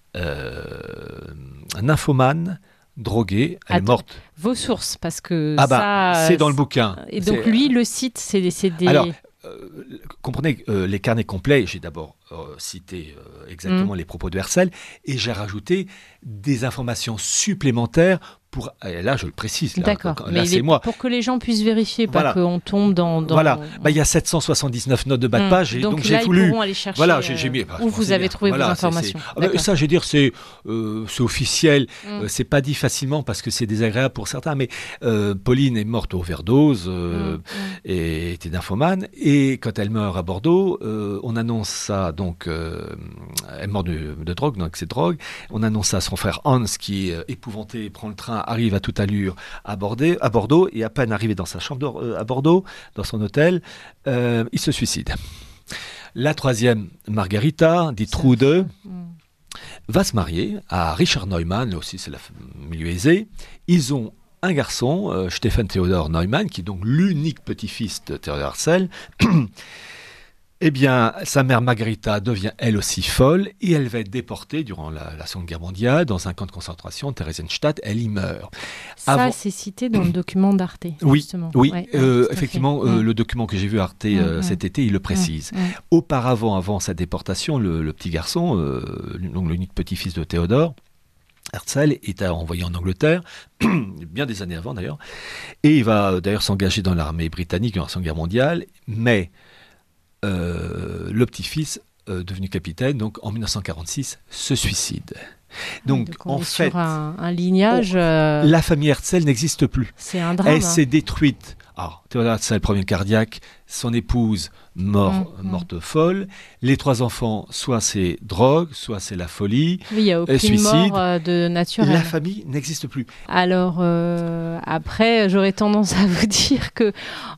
nymphomane, droguée, elle est morte. Vos sources, parce que ça... c'est dans le bouquin. Et donc lui, le cite, c'est des... Alors, comprenez, les carnets complets, j'ai d'abord cité exactement les propos de Herzl, et j'ai rajouté des informations supplémentaires pour... Et là, je le précise, là, c'est moi. Pour que les gens puissent vérifier, pas qu'on tombe dans... Voilà, il y a 779 notes de bas de page, et donc j'ai voulu... Ils pourront aller chercher j'ai mis, où vous avez trouvé vos informations. Ça, je veux dire, c'est officiel, c'est pas dit facilement parce que c'est désagréable pour certains, mais Pauline est morte overdose, et était nymphomane, et quand elle meurt à Bordeaux, on annonce ça, donc elle est morte de drogue, donc c'est drogue, on annonce ça à son frère Hans, qui épouvanté prend le train, arrive à toute allure à Bordeaux, et à peine arrivé dans sa chambre à Bordeaux, dans son hôtel, il se suicide. La 3e, Margarita, dit Trude, va se marier à Richard Neumann, là aussi c'est le milieu aisé. Ils ont un garçon, Stefan Theodor Neumann, qui est donc l'unique petit-fils de Theodor Herzl. Eh bien, sa mère Margarita devient elle aussi folle et elle va être déportée durant la Seconde Guerre mondiale dans un camp de concentration de Theresienstadt. Elle y meurt. Ça, c'est cité dans le document d'Arte, justement. Effectivement, le document que j'ai vu Arte cet été, il le précise. Auparavant, avant sa déportation, le petit garçon, donc l'unique petit-fils de Théodore, Herzl est envoyé en Angleterre, bien des années avant d'ailleurs, et il va d'ailleurs s'engager dans l'armée britannique durant la Seconde Guerre mondiale, mais... le petit-fils, devenu capitaine, donc en 1946, se suicide. Donc en fait, sur un lignage, la famille Herzl n'existe plus. C'est un drame. Elle s'est détruite. Alors, Theodor Herzl, problème cardiaque, son épouse morte folle, les 3 enfants, soit c'est drogue, soit c'est la folie, suicide, mort de naturel. La famille n'existe plus. Alors, après, j'aurais tendance à vous dire que,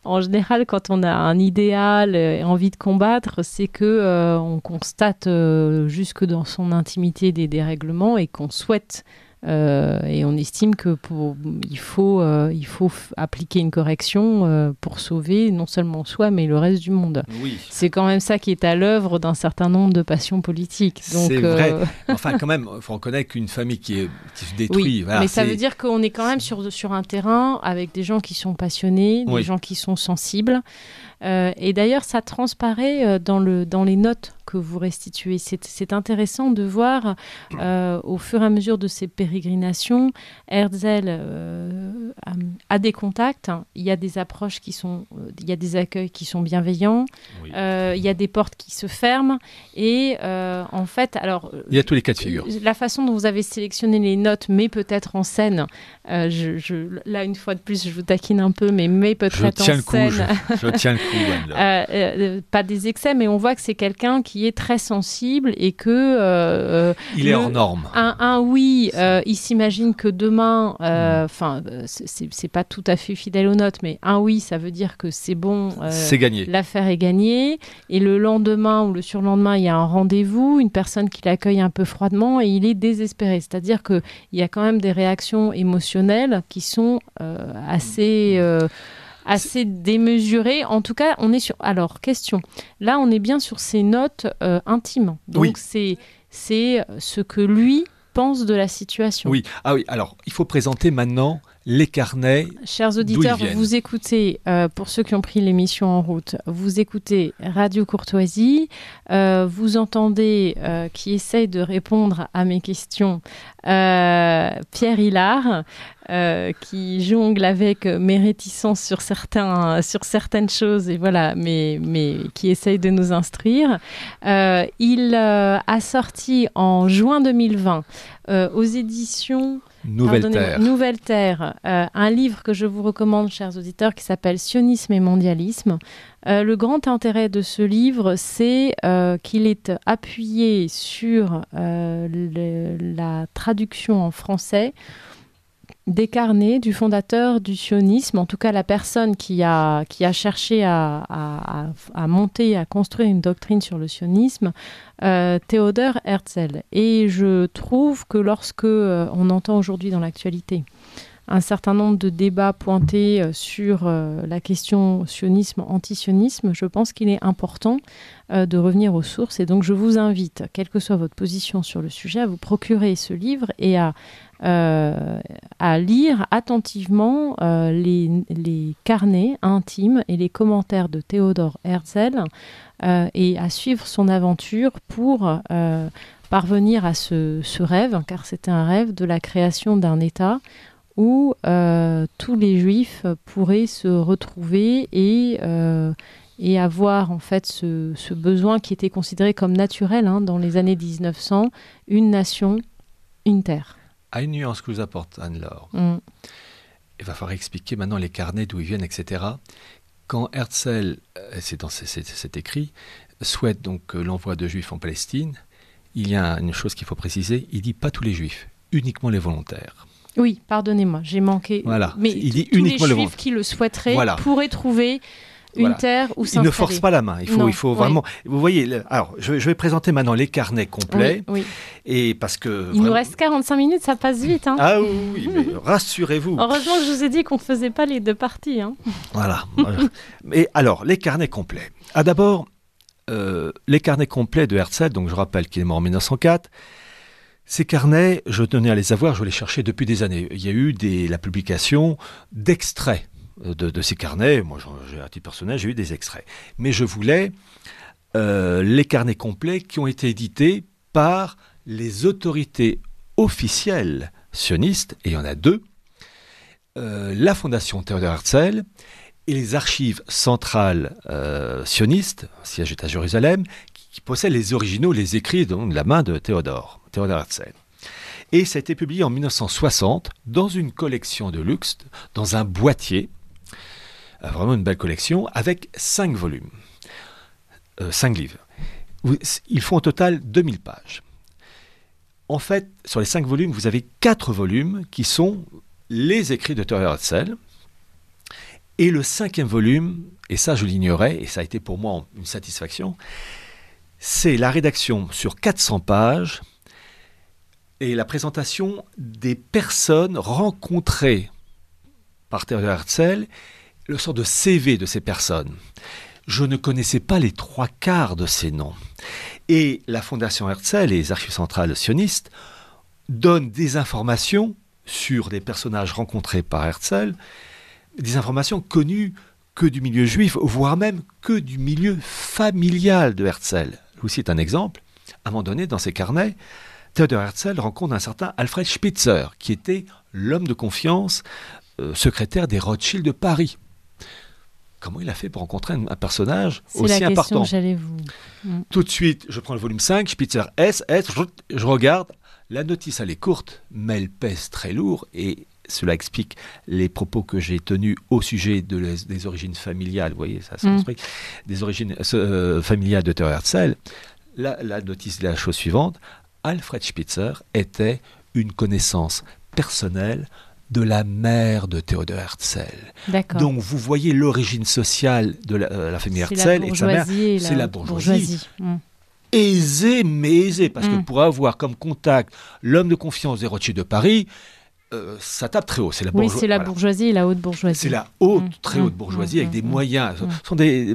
en général, quand on a un idéal et envie de combattre, c'est que on constate jusque dans son intimité des dérèglements et qu'on souhaite. Et on estime que il faut appliquer une correction pour sauver non seulement soi, mais le reste du monde. Oui. C'est quand même ça qui est à l'œuvre d'un certain nombre de passions politiques. Donc, c'est vrai. Enfin, quand même, il faut reconnaître qu'une famille qui se détruit... Oui, voilà, mais ça veut dire qu'on est quand même sur un terrain avec des gens qui sont passionnés, des gens qui sont sensibles. Et d'ailleurs, ça transparaît dans les notes que vous restituez. C'est intéressant de voir, au fur et à mesure de ces pérégrinations, Herzl a des contacts, il y a des approches qui sont... Il y a des accueils qui sont bienveillants, il y a des portes qui se ferment, et en fait... Alors, il y a tous les cas de figure. La façon dont vous avez sélectionné les notes, mais peut-être en scène, là, une fois de plus, je vous taquine un peu, mais peut-être en scène... Je tiens le coup. Pas des excès, mais on voit que c'est quelqu'un qui est très sensible et que... il est hors norme. Il s'imagine que demain... c'est pas tout à fait fidèle aux notes, mais un oui, ça veut dire que c'est bon. C'est gagné. L'affaire est gagnée. Et le lendemain ou le surlendemain, il y a un rendez-vous, une personne qui l'accueille un peu froidement et il est désespéré. C'est-à-dire qu'il y a quand même des réactions émotionnelles qui sont assez démesuré. En tout cas, on est sur... Alors, question. Là, on est bien sur ces notes intimes. Donc, c'est ce que lui pense de la situation. Alors, il faut présenter maintenant les carnets. Chers auditeurs, vous écoutez, pour ceux qui ont pris l'émission en route, vous écoutez Radio Courtoisie, vous entendez, qui essaye de répondre à mes questions, Pierre Hillard, qui jongle avec mes réticences sur certaines choses, et voilà, mais qui essaye de nous instruire. Il a sorti en juin 2020 aux éditions... Nouvelle Terre. Nouvelle Terre, un livre que je vous recommande, chers auditeurs, qui s'appelle Sionisme et mondialisme. Le grand intérêt de ce livre, c'est qu'il est appuyé sur la traduction en français des carnets du fondateur du sionisme, en tout cas la personne qui a cherché à monter, à construire une doctrine sur le sionisme, Theodor Herzl. Et je trouve que lorsque on entend aujourd'hui dans l'actualité un certain nombre de débats pointés sur la question sionisme-antisionisme, je pense qu'il est important de revenir aux sources. Et donc, je vous invite, quelle que soit votre position sur le sujet, à vous procurer ce livre et à lire attentivement les carnets intimes et les commentaires de Theodor Herzl et à suivre son aventure pour parvenir à ce rêve, car c'était un rêve de la création d'un État où tous les juifs pourraient se retrouver et avoir en fait ce besoin qui était considéré comme naturel dans les années 1900, une nation, une terre. À une nuance que vous apporte Anne-Laure, il va falloir expliquer maintenant les carnets, d'où ils viennent, etc. Quand Herzl, c'est dans cet écrit, souhaite donc l'envoi de juifs en Palestine, il y a une chose qu'il faut préciser, il ne dit pas tous les juifs, uniquement les volontaires. Oui, pardonnez-moi, j'ai manqué. Voilà. Mais il dit uniquement les juifs qui le souhaiteraient pourraient trouver une terre où s'installer. Il ne force pas la main. Il faut vraiment. Vous voyez. Alors, je vais présenter maintenant les carnets complets. Oui. Et parce que il nous reste 45 minutes, ça passe vite. Ah oui, mais rassurez-vous. Heureusement que je vous ai dit qu'on ne faisait pas les deux parties. Voilà. Mais alors, les carnets complets. Ah, d'abord, les carnets complets de Herzl. Donc, je rappelle qu'il est mort en 1904. Ces carnets, je tenais à les avoir, je les cherchais depuis des années. Il y a eu la publication d'extraits de ces carnets. Moi, à titre personnel, j'ai eu des extraits. Mais je voulais les carnets complets qui ont été édités par les autorités officielles sionistes, et il y en a deux, la Fondation Theodor Herzl et les archives centrales sionistes, siège est à Jérusalem, qui possèdent les originaux, les écrits de la main de Theodor Herzl. Et ça a été publié en 1960 dans une collection de luxe, dans un boîtier, vraiment une belle collection, avec 5 volumes, 5 livres. Ils font au total 2000 pages. En fait, sur les 5 volumes, vous avez 4 volumes qui sont les écrits de Theodor Herzl. Et le 5e volume, et ça je l'ignorais, et ça a été pour moi une satisfaction, c'est la rédaction sur 400 pages et la présentation des personnes rencontrées par Theodor Herzl, le sort de CV de ces personnes. Je ne connaissais pas les 3/4 de ces noms. Et la Fondation Herzl et les archives centrales sionistes donnent des informations sur des personnages rencontrés par Herzl, des informations connues que du milieu juif, voire même que du milieu familial de Herzl. Je vous cite un exemple. À un moment donné, dans ses carnets, Theodor Herzl rencontre un certain Alfred Spitzer, qui était l'homme de confiance, secrétaire des Rothschild de Paris. Comment il a fait pour rencontrer un personnage aussi important ? C'est la question que j'allais vous... Tout de suite, je prends le volume 5, Spitzer S, je regarde. La notice, elle est courte, mais elle pèse très lourd et... Cela explique les propos que j'ai tenus au sujet des origines familiales, vous voyez, ça s'explique, des origines familiales de Theodor Herzl. La notice de la chose suivante, Alfred Spitzer était une connaissance personnelle de la mère de Theodor Herzl. Donc vous voyez l'origine sociale de la famille Herzl et de sa mère, c'est la bourgeoisie. Aisée, mais aisée, parce que pour avoir comme contact l'homme de confiance des Rothschild de Paris, ça tape très haut. C'est la bourgeoisie, c'est la bourgeoisie et la haute bourgeoisie. C'est la haute, très haute bourgeoisie avec des moyens. Ce sont des,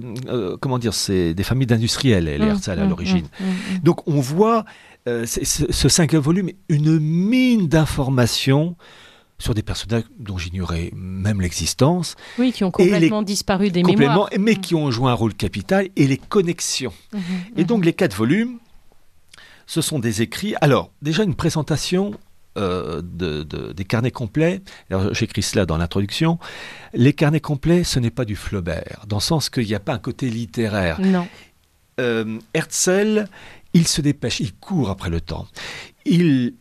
comment dire, c'est des familles d'industriels, les Herzl à l'origine. Donc on voit, ce cinquième volume, une mine d'informations sur des personnages dont j'ignorais même l'existence. Oui, qui ont complètement disparu des mémoires. Mais qui ont joué un rôle capital et les connexions. Et donc les 4 volumes, ce sont des écrits. Alors, déjà une présentation... des carnets complets. Alors, j'écris cela dans l'introduction. Les carnets complets, ce n'est pas du Flaubert, dans le sens qu'il n'y a pas un côté littéraire. Non. Herzl, il se dépêche, il court après le temps. Il,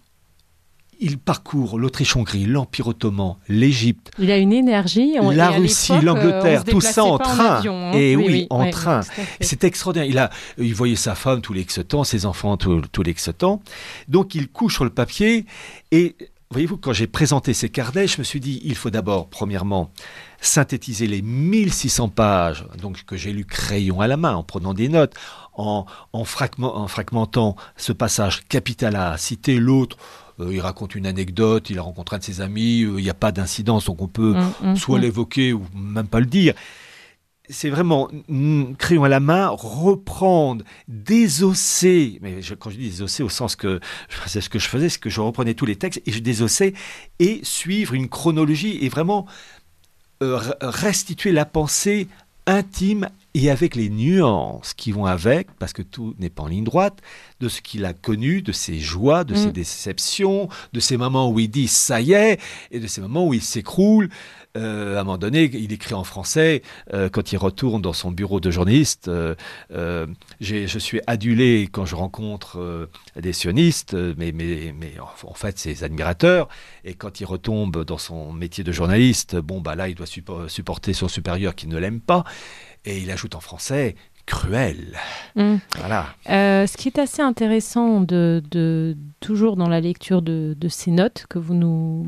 Il parcourt l'Autriche-Hongrie, l'Empire ottoman, l'Égypte. Il a une énergie. La Russie, l'Angleterre, tout ça en train. Et oui, en train. C'est extraordinaire. Il voyait sa femme tous les X temps, ses enfants tous les X temps. Donc il couche sur le papier. Et voyez-vous, quand j'ai présenté ces carnets, je me suis dit, il faut d'abord, premièrement, synthétiser les 1600 pages donc, que j'ai lu crayon à la main en prenant des notes, en fragmentant ce passage capital à citer, l'autre... il raconte une anecdote, il a rencontré un de ses amis, il n'y a pas d'incidence, donc on peut soit l'évoquer ou même pas le dire. C'est vraiment, crayon à la main, reprendre, désosser. Mais quand je dis désosser, au sens que c'est ce que je faisais, c'est que je reprenais tous les textes et je désossais et suivre une chronologie et vraiment restituer la pensée intime et avec les nuances qui vont avec, parce que tout n'est pas en ligne droite, de ce qu'il a connu, de ses joies, de ses déceptions, de ces moments où il dit « ça y est », et de ces moments où il s'écroule. À un moment donné, il écrit en français, quand il retourne dans son bureau de journaliste, je suis adulé quand je rencontre des sionistes, mais en fait, ses admirateurs, et quand il retombe dans son métier de journaliste, bon, bah là, il doit supporter son supérieur qui ne l'aime pas, et il ajoute en français « cruel ». Voilà. Ce qui est assez intéressant, toujours dans la lecture de ces notes que vous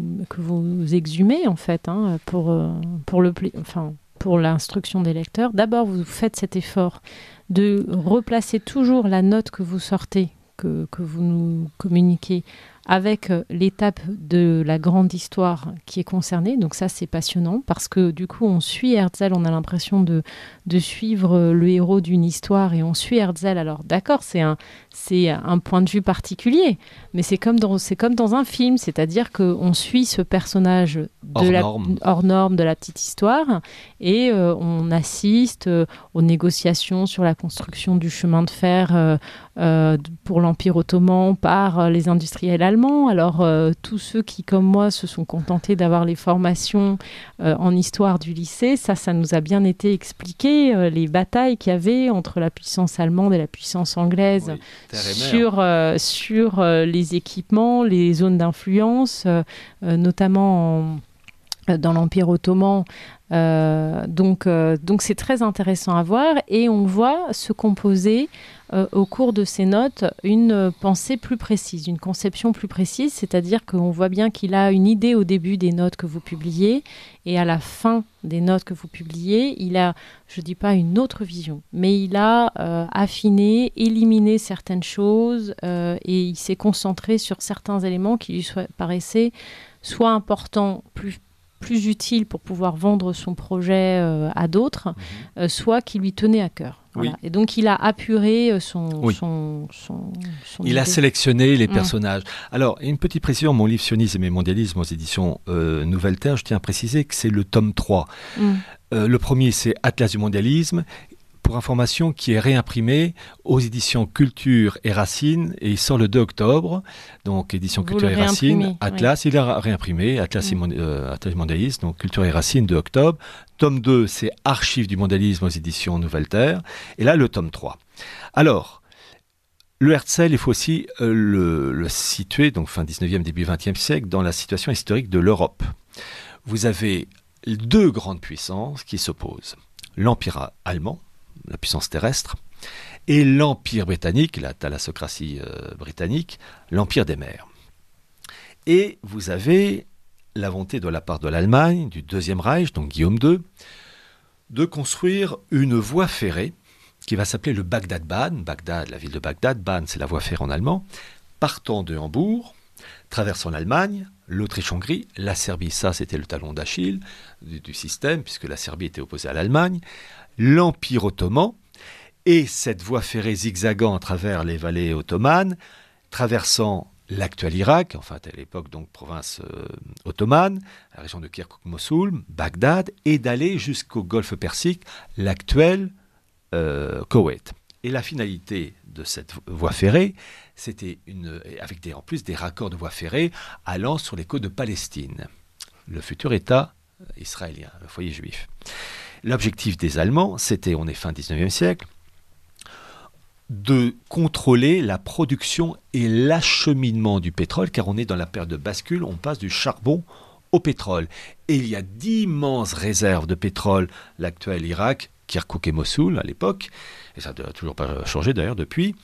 exhumez, en fait, hein, pour l'instruction des lecteurs, d'abord, vous faites cet effort de replacer toujours la note que vous sortez, que vous nous communiquez, avec l'étape de la grande histoire qui est concernée. Donc ça, c'est passionnant parce que du coup, on suit Herzl, on a l'impression de suivre le héros d'une histoire et on suit Herzl. Alors d'accord, c'est un point de vue particulier, mais c'est comme dans un film, c'est-à-dire qu'on suit ce personnage hors norme de la petite histoire et on assiste aux négociations sur la construction du chemin de fer pour l'Empire ottoman par les industriels allemands. Alors tous ceux qui, comme moi, se sont contentés d'avoir les formations en histoire du lycée, ça nous a bien été expliqué, les batailles qu'il y avait entre la puissance allemande et la puissance anglaise sur les équipements, les zones d'influence, notamment dans l'Empire ottoman. Donc c'est très intéressant à voir et on voit se composer au cours de ces notes une pensée plus précise, une conception plus précise, c'est-à-dire qu'on voit bien qu'il a une idée au début des notes que vous publiez et à la fin des notes que vous publiez, il a, je ne dis pas une autre vision, mais il a affiné, éliminé certaines choses et il s'est concentré sur certains éléments qui lui paraissaient soit importants, plus utile pour pouvoir vendre son projet à d'autres, soit qui lui tenait à cœur. Voilà. Oui. Et donc, il a apuré son idée. A sélectionné les personnages. Alors, une petite précision, mon livre « Sionisme et mondialisme » aux éditions Nouvelle Terre, je tiens à préciser que c'est le tome 3. Le premier, c'est « Atlas du mondialisme ». Pour information, qui est réimprimé aux éditions Culture et Racines, et il sort le 2 octobre, donc édition Culture et Racines, Atlas, il est réimprimé, Atlas et mondialisme, donc Culture et Racines, 2 octobre. Tome 2, c'est Archives du mondialisme aux éditions Nouvelle Terre, et là, le tome 3. Alors, le Herzl, il faut aussi le situer, donc fin 19e, début 20e siècle, dans la situation historique de l'Europe. Vous avez deux grandes puissances qui s'opposent, l'Empire allemand, la puissance terrestre, et l'Empire britannique, la thalassocratie britannique, l'Empire des mers. Et vous avez la volonté de la part de l'Allemagne, du Deuxième Reich, donc Guillaume II, de construire une voie ferrée qui va s'appeler le Bagdad-Bahn, Bagdad, la ville de Bagdad, Bahn, c'est la voie ferrée en allemand, partant de Hambourg, traversant l'Allemagne, l'Autriche-Hongrie, la Serbie, ça c'était le talon d'Achille du système, puisque la Serbie était opposée à l'Allemagne, l'Empire ottoman, et cette voie ferrée zigzagant à travers les vallées ottomanes, traversant l'actuel Irak, enfin à l'époque donc province ottomane, la région de Kirkuk-Mossoul, Bagdad, et d'aller jusqu'au golfe Persique, l'actuel Koweït. Et la finalité de cette voie ferrée, c'était avec en plus des raccords de voie ferrée allant sur les côtes de Palestine, le futur État israélien, le foyer juif. L'objectif des Allemands, c'était, on est fin 19e siècle, de contrôler la production et l'acheminement du pétrole, car on est dans la période de bascule, on passe du charbon au pétrole. Et il y a d'immenses réserves de pétrole, l'actuel Irak, Kirkuk et Mossoul à l'époque, et ça n'a toujours pas changé d'ailleurs depuis.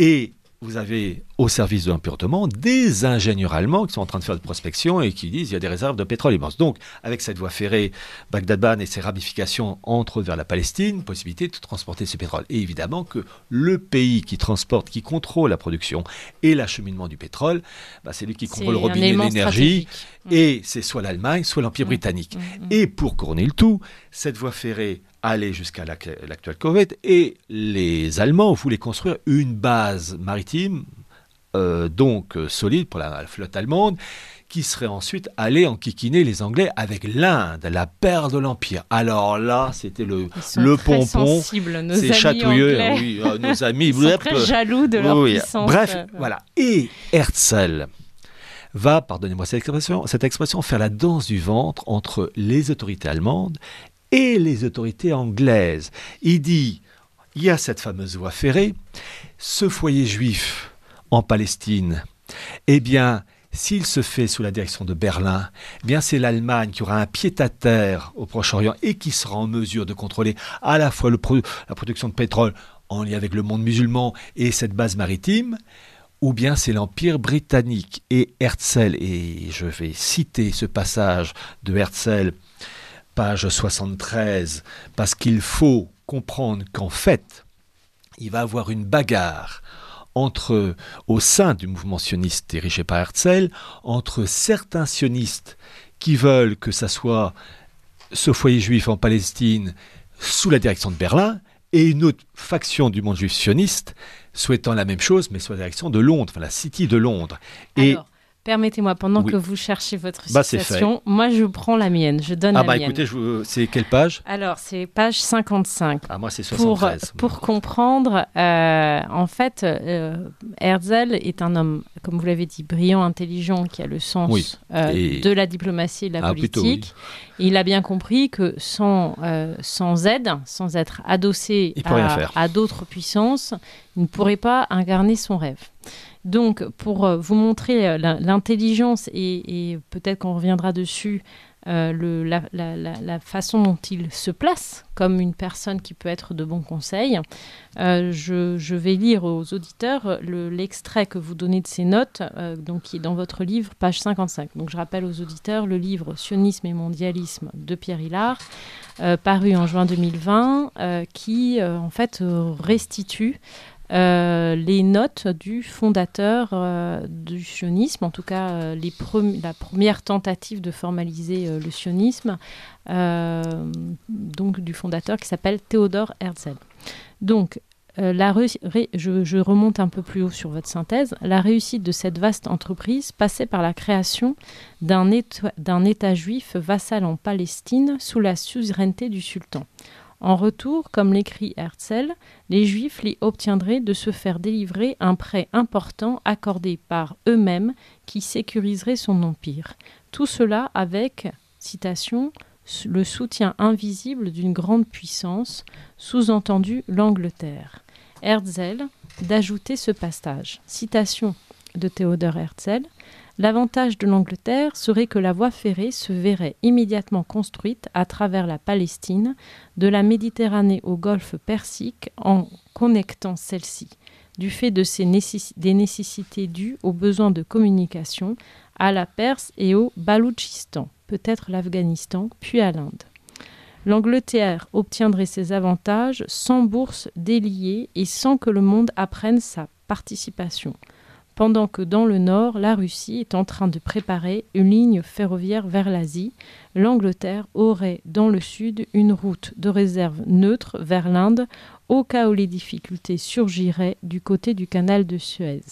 Et vous avez au service de l'Empire ottoman des ingénieurs allemands qui sont en train de faire de prospection et qui disent qu'il y a des réserves de pétrole immenses. Donc, avec cette voie ferrée, Bagdad-Bahn et ses ramifications entrent vers la Palestine, possibilité de transporter ce pétrole. Et évidemment que le pays qui transporte, qui contrôle la production et l'acheminement du pétrole, bah c'est lui qui contrôle le robinet de l'énergie. Et c'est soit l'Allemagne, soit l'Empire britannique. Et pour couronner le tout, cette voie ferrée allait jusqu'à l'actuel Koweït, et les Allemands voulaient construire une base maritime, donc solide pour la flotte allemande, qui serait ensuite allée enquiquiner les Anglais avec l'Inde, la perle de l'Empire. Alors là, c'était le pompon, c'est chatouilleux, oui, nos amis, ils sont très jaloux de leur puissance. Bref, voilà. Et Herzl va, pardonnez-moi cette expression, faire la danse du ventre entre les autorités allemandes et les autorités anglaises. Il dit, il y a cette fameuse voie ferrée, ce foyer juif en Palestine, eh bien, s'il se fait sous la direction de Berlin, eh bien c'est l'Allemagne qui aura un pied-à-terre au Proche-Orient et qui sera en mesure de contrôler à la fois la production de pétrole en lien avec le monde musulman et cette base maritime, ou bien c'est l'Empire britannique. Et Herzl, et je vais citer ce passage de Herzl, page 73, parce qu'il faut comprendre qu'en fait, il va avoir une bagarre au sein du mouvement sioniste dirigé par Herzl, entre certains sionistes qui veulent que ça soit ce foyer juif en Palestine sous la direction de Berlin, et une autre faction du monde juif sioniste souhaitant la même chose, mais sous la direction de Londres, enfin la City de Londres. Alors, permettez-moi, pendant que vous cherchez votre citation, moi je prends la mienne, je donne la mienne. Écoutez, c'est quelle page? Alors, c'est page 55. Ah, moi c'est 73. Pour comprendre, en fait, Herzl est un homme, comme vous l'avez dit, brillant, intelligent, qui a le sens de la diplomatie et de la politique. Il a bien compris que sans aide, sans être adossé à d'autres puissances, il ne pourrait pas incarner son rêve. Donc, pour vous montrer l'intelligence et peut-être qu'on reviendra dessus, la façon dont il se place comme une personne qui peut être de bons conseils, je vais lire aux auditeurs l'extrait que vous donnez de ces notes, donc, qui est dans votre livre, page 55. Donc, je rappelle aux auditeurs le livre « Sionisme et mondialisme » de Pierre Hillard, paru en juin 2020, qui, en fait, restitue les notes du fondateur du sionisme, en tout cas la première tentative de formaliser le sionisme, donc du fondateur qui s'appelle Theodor Herzl. Donc, je remonte un peu plus haut sur votre synthèse. La réussite de cette vaste entreprise passait par la création d'un État juif vassal en Palestine sous la suzeraineté du sultan. En retour, comme l'écrit Herzl, les Juifs les obtiendraient de se faire délivrer un prêt important accordé par eux-mêmes qui sécuriserait son empire. Tout cela avec, citation, « le soutien invisible d'une grande puissance », sous-entendu l'Angleterre. Herzl d'ajouter ce passage. Citation de Theodor Herzl. L'avantage de l'Angleterre serait que la voie ferrée se verrait immédiatement construite à travers la Palestine, de la Méditerranée au golfe Persique, en connectant celle-ci, du fait de des nécessités dues aux besoins de communication, à la Perse et au Baloutchistan, peut-être l'Afghanistan, puis à l'Inde. L'Angleterre obtiendrait ces avantages sans bourse déliée et sans que le monde apprenne sa participation. Pendant que dans le nord, la Russie est en train de préparer une ligne ferroviaire vers l'Asie, l'Angleterre aurait dans le sud une route de réserve neutre vers l'Inde au cas où les difficultés surgiraient du côté du canal de Suez.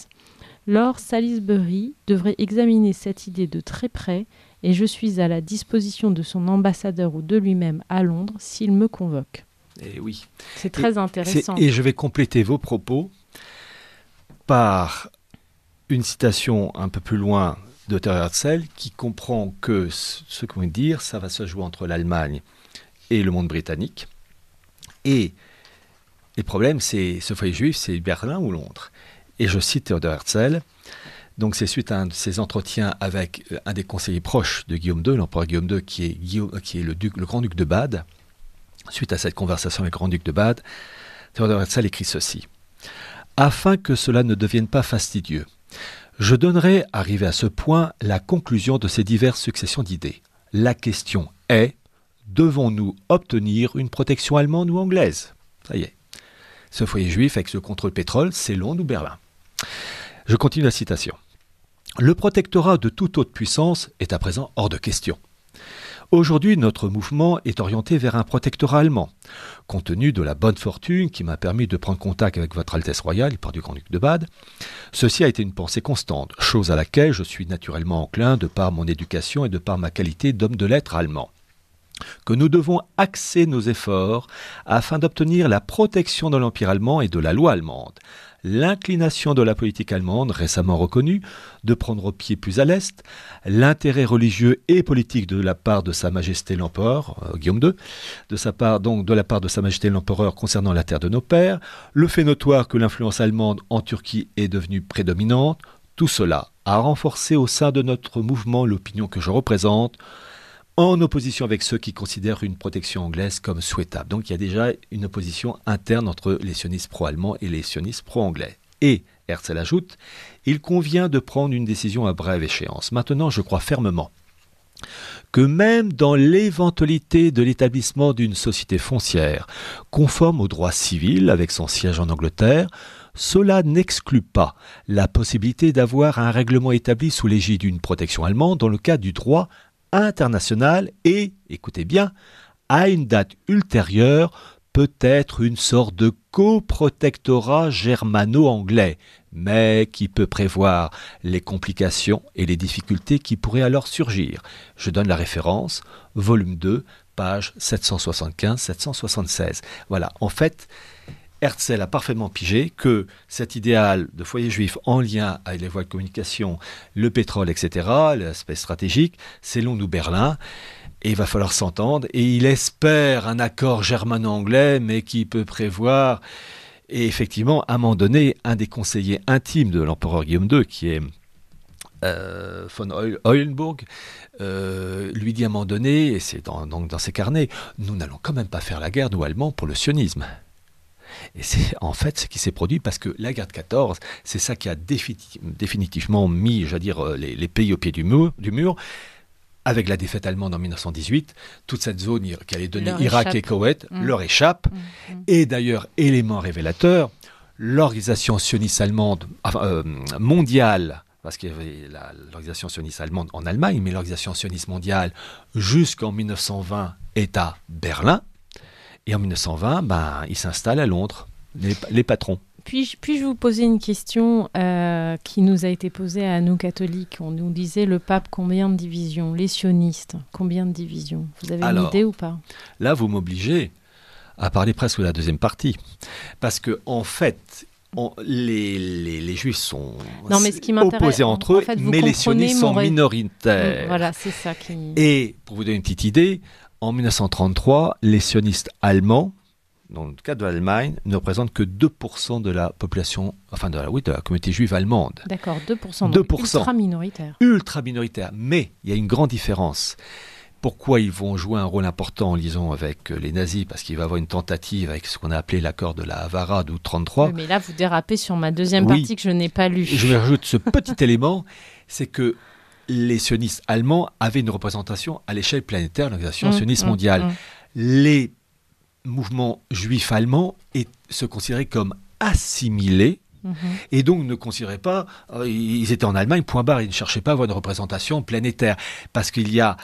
Lord Salisbury devrait examiner cette idée de très près et je suis à la disposition de son ambassadeur ou de lui-même à Londres s'il me convoque. Et oui. C'est très intéressant. Et je vais compléter vos propos par une citation un peu plus loin de Theodor Herzl qui comprend que ce qu'on veut dire, ça va se jouer entre l'Allemagne et le monde britannique. Et Et le problème, c'est ce foyer juif, c'est Berlin ou Londres. Et je cite Theodor Herzl. Donc c'est suite à un de ses entretiens avec un des conseillers proches de Guillaume II, l'empereur Guillaume II, qui est le grand-duc de Bade. Suite à cette conversation avec le grand-duc de Bade, Theodor Herzl écrit ceci. « Afin que cela ne devienne pas fastidieux, je donnerai, arrivé à ce point, la conclusion de ces diverses successions d'idées. La question est, devons-nous obtenir une protection allemande ou anglaise ?» Ça y est. Ce foyer juif avec ce contrôle pétrole, c'est Londres ou Berlin. Je continue la citation. « Le protectorat de toute autre puissance est à présent hors de question. » Aujourd'hui, notre mouvement est orienté vers un protectorat allemand. Compte tenu de la bonne fortune qui m'a permis de prendre contact avec votre Altesse Royale, il part du Grand-Duc de Bade, ceci a été une pensée constante, chose à laquelle je suis naturellement enclin de par mon éducation et de par ma qualité d'homme de lettres allemand. Que nous devons axer nos efforts afin d'obtenir la protection de l'Empire allemand et de la loi allemande. L'inclination de la politique allemande, récemment reconnue, de prendre pied plus à l'Est, l'intérêt religieux et politique de la part de Sa Majesté l'Empereur, Guillaume II, de la part de Sa Majesté l'Empereur concernant la terre de nos pères, le fait notoire que l'influence allemande en Turquie est devenue prédominante, tout cela a renforcé au sein de notre mouvement l'opinion que je représente, en opposition avec ceux qui considèrent une protection anglaise comme souhaitable. Donc il y a déjà une opposition interne entre les sionistes pro-allemands et les sionistes pro-anglais. Et, Herzl ajoute, il convient de prendre une décision à brève échéance. Maintenant, je crois fermement que même dans l'éventualité de l'établissement d'une société foncière conforme au droit civil avec son siège en Angleterre, cela n'exclut pas la possibilité d'avoir un règlement établi sous l'égide d'une protection allemande dans le cadre du droit international et, écoutez bien, à une date ultérieure, peut-être une sorte de coprotectorat germano-anglais, mais qui peut prévoir les complications et les difficultés qui pourraient alors surgir. Je donne la référence, volume 2, page 775-776. Voilà, en fait, Herzl a parfaitement pigé que cet idéal de foyer juif en lien avec les voies de communication, le pétrole, etc., l'aspect stratégique, c'est Londres ou Berlin, et il va falloir s'entendre, et il espère un accord germano-anglais, mais qui peut prévoir, et effectivement, à un moment donné, un des conseillers intimes de l'empereur Guillaume II, qui est von Eulenburg, lui dit à un moment donné, et c'est dans ses carnets, « Nous n'allons quand même pas faire la guerre, nous, Allemands, pour le sionisme ». Et c'est en fait ce qui s'est produit parce que la guerre de 14, c'est ça qui a définitivement mis, je veux dire, les pays au pied du mur. Avec la défaite allemande en 1918, toute cette zone qui allait donner Irak et Koweït leur échappe. Et d'ailleurs, élément révélateur, l'organisation sioniste allemande mondiale, parce qu'il y avait l'organisation sioniste allemande en Allemagne, mais l'organisation sioniste mondiale jusqu'en 1920 est à Berlin. Et en 1920, ils s'installent à Londres, les patrons. Puis-je vous poser une question qui nous a été posée à nous, catholiques? On nous disait, le pape, combien de divisions? Les sionistes, combien de divisions? Vous avez une idée ou pas? Là, vous m'obligez à parler presque de la deuxième partie. Parce que, en fait, les juifs sont opposés entre eux, mais les sionistes sont minoritaires. Donc, voilà, c'est ça qui... Et, pour vous donner une petite idée... En 1933, les sionistes allemands, dans le cas de l'Allemagne, ne représentent que 2% de la population, de la communauté juive allemande. D'accord, 2%, donc 2%, ultra minoritaire. Ultra minoritaire, mais il y a une grande différence. Pourquoi ils vont jouer un rôle important en liaison avec les nazis? Parce qu'il va y avoir une tentative avec ce qu'on a appelé l'accord de la Havara d'août 1933. Oui, mais là, vous dérapez sur ma deuxième partie que je n'ai pas lue. Je rajoute ce petit élément, c'est que les sionistes allemands avaient une représentation à l'échelle planétaire, l'organisation sioniste mondiale. Les mouvements juifs allemands se considéraient comme assimilés et donc ne considéraient pas... Ils étaient en Allemagne, point barre, ils ne cherchaient pas à avoir une représentation planétaire. Parce qu'il y a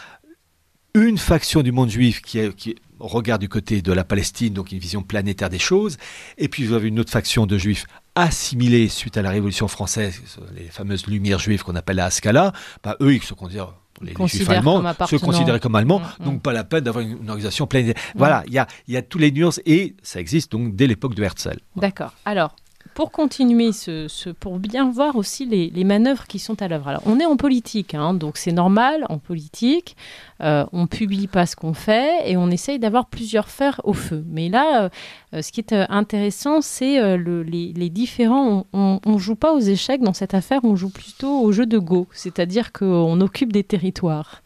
une faction du monde juif qui regarde du côté de la Palestine, donc une vision planétaire des choses, et puis vous avez une autre faction de juifs assimilés suite à la Révolution française, les fameuses Lumières juives qu'on appelle la Haskalah, eux, ils se considèrent, les juifs allemands, se considéraient comme allemands, donc pas la peine d'avoir une organisation planétaire. Voilà, il y a toutes les nuances, et ça existe donc dès l'époque de Herzl. Voilà. D'accord. Alors, Pour continuer, pour bien voir aussi les manœuvres qui sont à l'œuvre. Alors, on est en politique, hein, donc c'est normal, en politique, on ne publie pas ce qu'on fait et on essaye d'avoir plusieurs fers au feu. Mais là, ce qui est intéressant, c'est les différents... On ne joue pas aux échecs dans cette affaire, on joue plutôt au jeu de Go, c'est-à-dire qu'on occupe des territoires.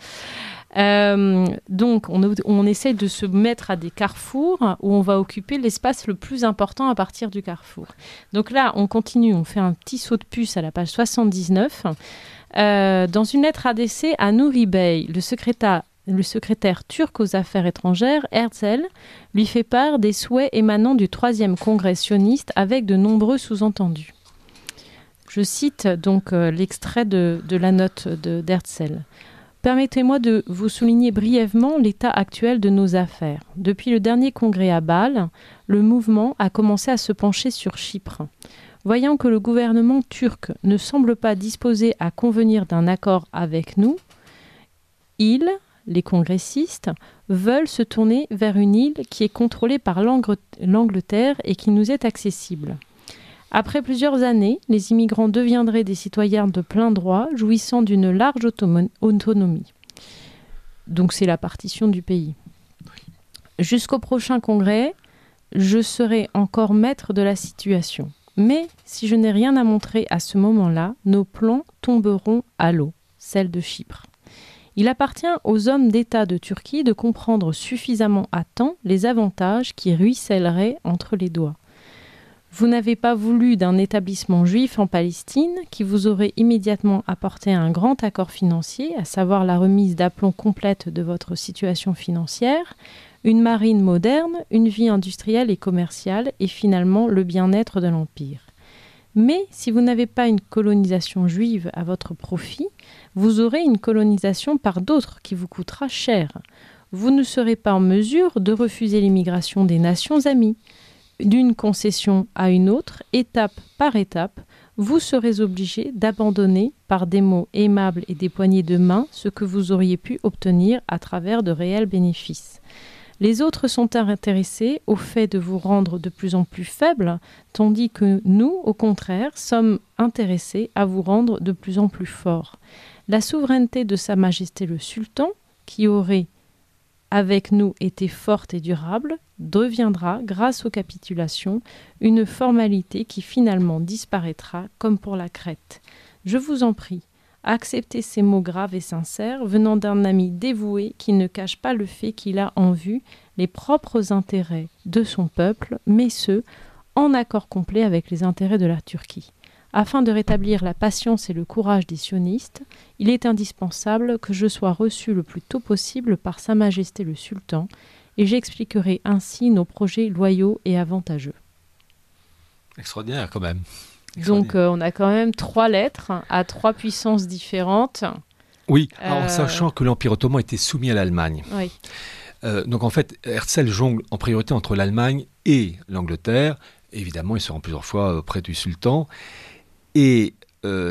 Donc on essaie de se mettre à des carrefours où on va occuper l'espace le plus important à partir du carrefour. Donc là, on continue, on fait un petit saut de puce à la page 79. Dans une lettre adressée à Nuri Bey, le secrétaire turc aux affaires étrangères, Herzl, lui fait part des souhaits émanant du 3e congrès sioniste avec de nombreux sous-entendus. Je cite donc l'extrait de la note d'Herzl. Permettez-moi de vous souligner brièvement l'état actuel de nos affaires. Depuis le dernier congrès à Bâle, le mouvement a commencé à se pencher sur Chypre. Voyant que le gouvernement turc ne semble pas disposé à convenir d'un accord avec nous, les congressistes, veulent se tourner vers une île qui est contrôlée par l'Angleterre et qui nous est accessible. Après plusieurs années, les immigrants deviendraient des citoyens de plein droit, jouissant d'une large autonomie. Donc c'est la partition du pays. Jusqu'au prochain congrès, je serai encore maître de la situation. Mais si je n'ai rien à montrer à ce moment-là, nos plans tomberont à l'eau, celle de Chypre. Il appartient aux hommes d'État de Turquie de comprendre suffisamment à temps les avantages qui ruisselleraient entre les doigts. Vous n'avez pas voulu d'un établissement juif en Palestine qui vous aurait immédiatement apporté un grand accord financier, à savoir la remise d'aplomb complète de votre situation financière, une marine moderne, une vie industrielle et commerciale et finalement le bien-être de l'Empire. Mais si vous n'avez pas une colonisation juive à votre profit, vous aurez une colonisation par d'autres qui vous coûtera cher. Vous ne serez pas en mesure de refuser l'immigration des nations amies. D'une concession à une autre, étape par étape, vous serez obligé d'abandonner par des mots aimables et des poignées de main ce que vous auriez pu obtenir à travers de réels bénéfices. Les autres sont intéressés au fait de vous rendre de plus en plus faibles, tandis que nous, au contraire, sommes intéressés à vous rendre de plus en plus forts. La souveraineté de Sa Majesté le Sultan, qui aurait avec nous été forte et durable, deviendra, grâce aux capitulations, une formalité qui finalement disparaîtra comme pour la Crète. Je vous en prie, acceptez ces mots graves et sincères venant d'un ami dévoué qui ne cache pas le fait qu'il a en vue les propres intérêts de son peuple, mais ceux en accord complet avec les intérêts de la Turquie. Afin de rétablir la patience et le courage des sionistes, il est indispensable que je sois reçu le plus tôt possible par Sa Majesté le Sultan et j'expliquerai ainsi nos projets loyaux et avantageux. Extraordinaire quand même. Extraordinaire. Donc on a quand même 3 lettres à 3 puissances différentes. Oui, en sachant que l'Empire ottoman était soumis à l'Allemagne. Oui. Donc en fait, Herzl jongle en priorité entre l'Allemagne et l'Angleterre. Évidemment, il se rend plusieurs fois auprès du sultan. Et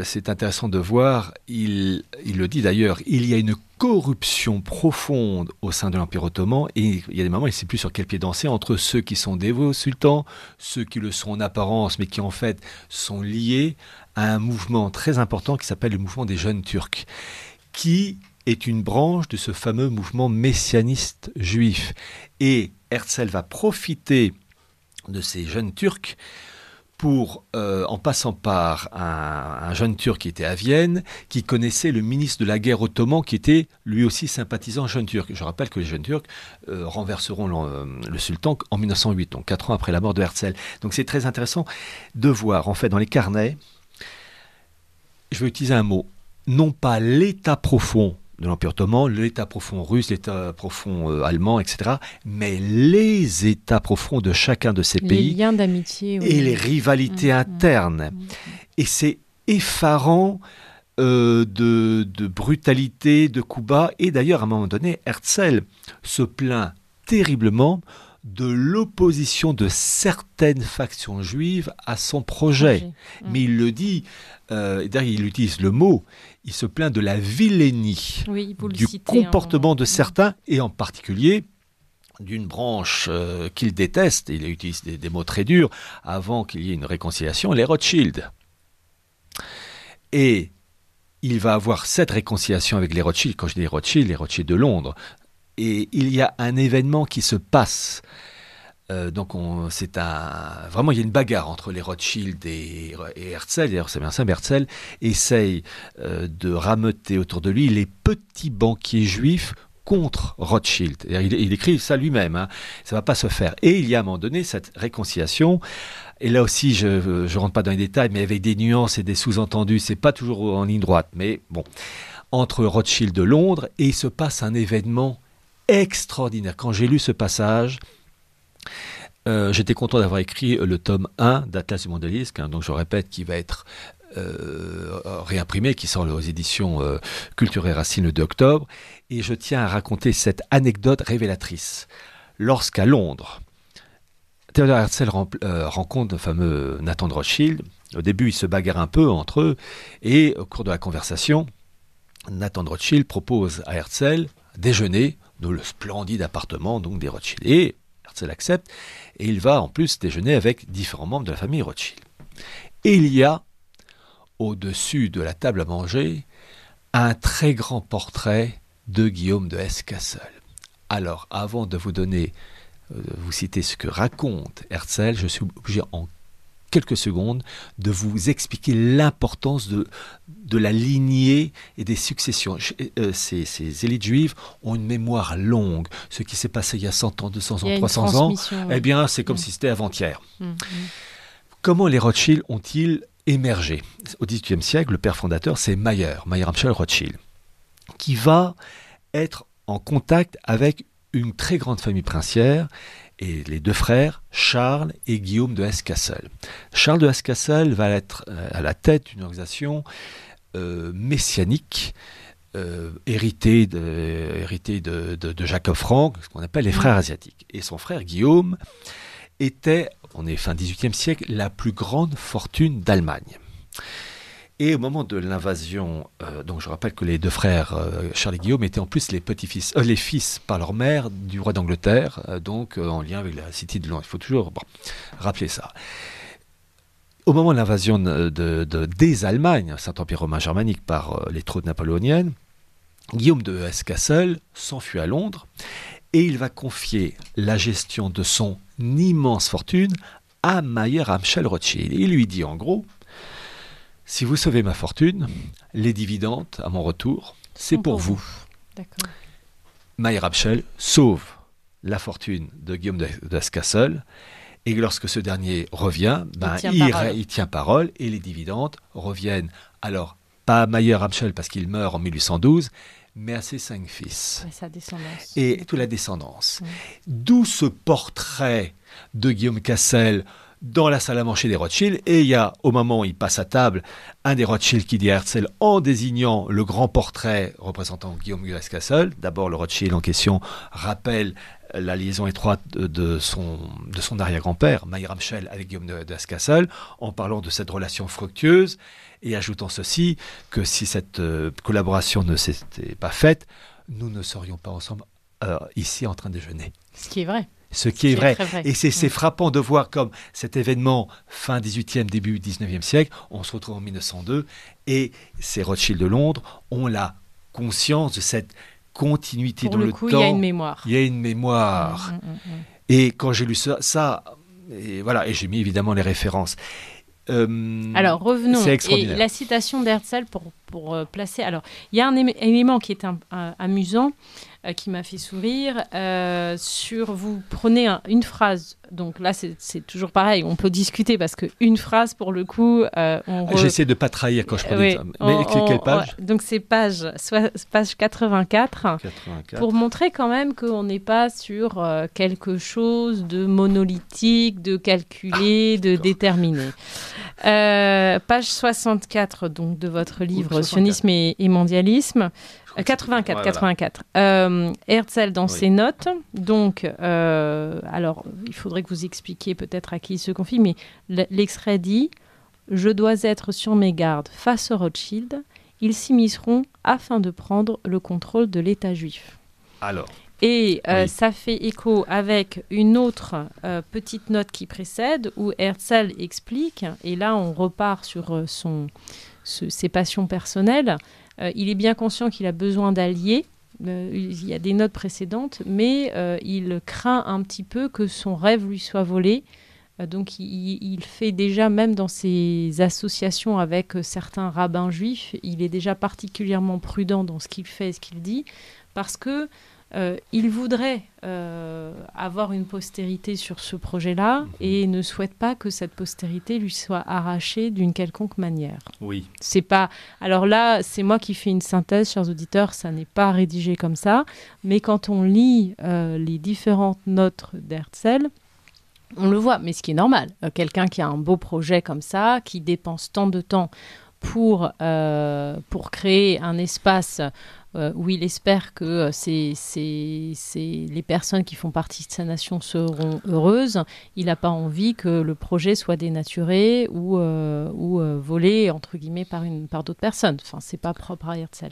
c'est intéressant de voir, il le dit d'ailleurs, il y a une corruption profonde au sein de l'Empire ottoman et il y a des moments, il ne sait plus sur quel pied danser entre ceux qui sont dévots au sultan, ceux qui le sont en apparence mais qui en fait sont liés à un mouvement très important qui s'appelle le mouvement des jeunes turcs, qui est une branche de ce fameux mouvement messianiste juif. Et Herzl va profiter de ces jeunes turcs pour, en passant par un jeune turc qui était à Vienne, qui connaissait le ministre de la guerre ottoman, qui était lui aussi sympathisant jeune turc. Je rappelle que les jeunes turcs renverseront le sultan en 1908, donc 4 ans après la mort de Herzl. Donc c'est très intéressant de voir, en fait, dans les carnets, je vais utiliser un mot, non pas l'état profond de l'Empire ottoman, l'état profond russe, l'état profond allemand, etc. Mais les états profonds de chacun de ces pays. Les liens d'amitié. Oui. Et les rivalités internes. Et c'est effarant de brutalité, de coups bas. Et d'ailleurs, à un moment donné, Herzl se plaint terriblement de l'opposition de certaines factions juives à son projet. Mais il le dit, d'ailleurs il utilise le mot, il se plaint de la vilainie, du comportement de certains, et en particulier d'une branche qu'il déteste, il utilise des mots très durs, avant qu'il y ait une réconciliation, les Rothschild. Et il va avoir cette réconciliation avec les Rothschild, quand je dis les Rothschild de Londres. Et il y a un événement qui se passe. Vraiment, il y a une bagarre entre les Rothschild et Herzl. D'ailleurs, c'est bien ça, Herzl essaye de rameuter autour de lui les petits banquiers juifs contre Rothschild. Il écrit ça lui-même, hein. Ça ne va pas se faire. Et il y a à un moment donné cette réconciliation. Et là aussi, je ne rentre pas dans les détails, mais avec des nuances et des sous-entendus, ce n'est pas toujours en ligne droite. Mais bon, entre Rothschild de Londres, et il se passe un événement extraordinaire. Quand j'ai lu ce passage, j'étais content d'avoir écrit le tome 1 d'Atlas du mondialisme, hein, donc je répète, qui va être réimprimé, qui sort aux éditions Culture et Racines le 2 octobre. Et je tiens à raconter cette anecdote révélatrice. Lorsqu'à Londres, Theodor Herzl rencontre le fameux Nathan de Rothschild. Au début, ils se bagarrent un peu entre eux. Et au cours de la conversation, Nathan de Rothschild propose à Herzl déjeuner dans le splendide appartement donc, des Rothschild. Et Herzl accepte. Et il va en plus déjeuner avec différents membres de la famille Rothschild. Et il y a, au-dessus de la table à manger, un très grand portrait de Guillaume de Hesse-Cassel. Alors, avant de vous donner, vous citer ce que raconte Herzl, je suis obligé en quelques secondes de vous expliquer l'importance de la lignée et des successions. Ces élites juives ont une mémoire longue. Ce qui s'est passé il y a 100 ans, 200 ans, 300 ans, eh bien, c'est comme si c'était avant-hier. Comment les Rothschild ont-ils émergé? Au XVIIIe siècle, le père fondateur, c'est Mayer Amschel Rothschild, qui va être en contact avec une très grande famille princière et les deux frères, Charles et Guillaume de Hesse-Cassel. Charles de Hesse-Cassel va être à la tête d'une organisation messianique, héritée de Jacob Frank, ce qu'on appelle les frères asiatiques. Et son frère Guillaume était, on est fin XVIIIe siècle, la plus grande fortune d'Allemagne. Et au moment de l'invasion, donc je rappelle que les deux frères, Charles et Guillaume, étaient en plus les fils par leur mère du roi d'Angleterre, en lien avec la cité de Londres. Il faut toujours rappeler ça. Au moment de l'invasion des Allemagnes, Saint-Empire romain germanique, par les troupes napoléoniennes, Guillaume de Hesse-Cassel s'enfuit à Londres et il va confier la gestion de son immense fortune à Mayer Amschel Rothschild. Il lui dit en gros: si vous sauvez ma fortune, les dividendes à mon retour, c'est pour vous. D'accord. Mayer Amschel sauve la fortune de Guillaume de Hesse-Cassel, et lorsque ce dernier revient, il tient parole et les dividendes reviennent. Alors, pas à Mayer Amschel parce qu'il meurt en 1812, mais à ses 5 fils. Et sa descendance. Et toute la descendance. Oui. D'où ce portrait de Guillaume Cassel dans la salle à manger des Rothschild. Et il y a, au moment où il passe à table, un des Rothschild qui dit à Herzl, en désignant le grand portrait représentant Guillaume de Hesse-Cassel, d'abord le Rothschild en question rappelle la liaison étroite de son arrière-grand-père, Mayer Amschel, avec Guillaume de Hesse-Cassel, en parlant de cette relation fructueuse, et ajoutant ceci, que si cette collaboration ne s'était pas faite, nous ne serions pas ensemble ici en train de déjeuner. Ce qui est vrai. Ce qui est vrai. Et c'est frappant de voir comme cet événement, fin 18e, début 19e siècle, on se retrouve en 1902, et ces Rothschild de Londres ont la conscience de cette continuité dans le temps. Il y a une mémoire. Et quand j'ai lu ça et j'ai mis évidemment les références. Alors revenons, et la citation d'Herzl pour placer. Alors il y a un élément qui est amusant, qui m'a fait sourire. Vous prenez une phrase. Donc là c'est toujours pareil. On peut discuter parce que une phrase pour le coup. J'essaie de pas trahir quand je prenais ça. Mais quelle page ? Donc c'est page 84. Pour montrer quand même qu'on n'est pas sur quelque chose de monolithique, de calculé, de déterminé. Page 64 donc de votre livre Sionisme et mondialisme. 84. Herzl dans ses notes. Donc, alors, il faudrait que vous expliquiez peut-être à qui il se confie, mais l'extrait dit « Je dois être sur mes gardes face aux Rothschild. Ils s'immisceront afin de prendre le contrôle de l'État juif. » Alors Et ça fait écho avec une autre petite note qui précède où Herzl explique, et là on repart sur ses passions personnelles, il est bien conscient qu'il a besoin d'alliés, il y a des notes précédentes, mais il craint un petit peu que son rêve lui soit volé. Donc il fait déjà, même dans ses associations avec certains rabbins juifs, il est déjà particulièrement prudent dans ce qu'il fait et ce qu'il dit, parce que il voudrait avoir une postérité sur ce projet-là et ne souhaite pas que cette postérité lui soit arrachée d'une quelconque manière. Oui. C'est pas... Alors là, c'est moi qui fais une synthèse, chers auditeurs, ça n'est pas rédigé comme ça, mais quand on lit les différentes notes d'Herzl, on le voit, mais ce qui est normal. Quelqu'un qui a un beau projet comme ça, qui dépense tant de temps pour créer un espace... où il espère que les personnes qui font partie de sa nation seront heureuses. Il n'a pas envie que le projet soit dénaturé ou volé, entre guillemets, par d'autres personnes. Enfin, ce n'est pas propre à Herzl.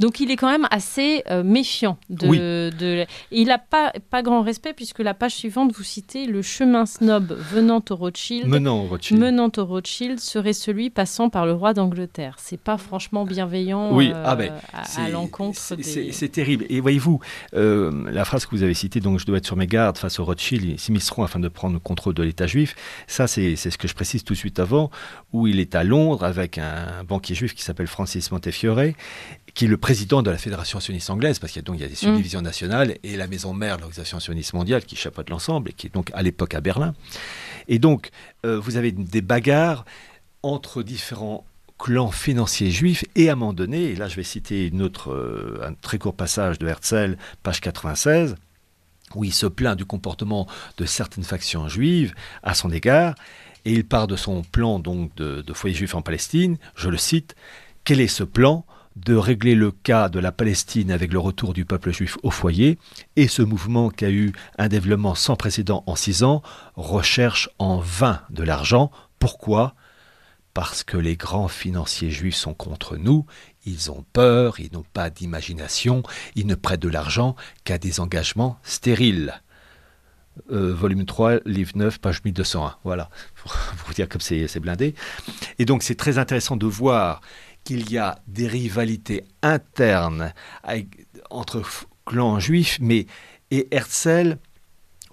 Donc, il est quand même assez méfiant. Il n'a pas grand respect, puisque la page suivante, vous citez « Le chemin snob menant au Rothschild serait celui passant par le roi d'Angleterre ». Ce n'est pas franchement bienveillant C'est terrible. Et voyez-vous, la phrase que vous avez citée, donc je dois être sur mes gardes face aux Rothschild, ils s'immisceront afin de prendre le contrôle de l'État juif. Ça, c'est ce que je précise tout de suite avant, où il est à Londres avec un banquier juif qui s'appelle Francis Montefiore, qui est le président de la Fédération sioniste anglaise, parce qu'il y a des subdivisions nationales, et la maison mère de l'Organisation sioniste mondiale qui chapeaute l'ensemble, et qui est donc à l'époque à Berlin. Et donc, vous avez des bagarres entre différents clan financier juif, et à un moment donné, et là je vais citer un très court passage de Herzl, page 96, où il se plaint du comportement de certaines factions juives à son égard, et il part de son plan donc de foyer juif en Palestine, je le cite, « Quel est ce plan ? De régler le cas de la Palestine avec le retour du peuple juif au foyer et ce mouvement qui a eu un développement sans précédent en 6 ans, recherche en vain de l'argent. Pourquoi ? Parce que les grands financiers juifs sont contre nous, ils ont peur, ils n'ont pas d'imagination, ils ne prêtent de l'argent qu'à des engagements stériles. » Volume 3, livre 9, page 1201. Voilà, pour vous dire comme c'est blindé. Et donc c'est très intéressant de voir qu'il y a des rivalités internes entre clans juifs, et Herzl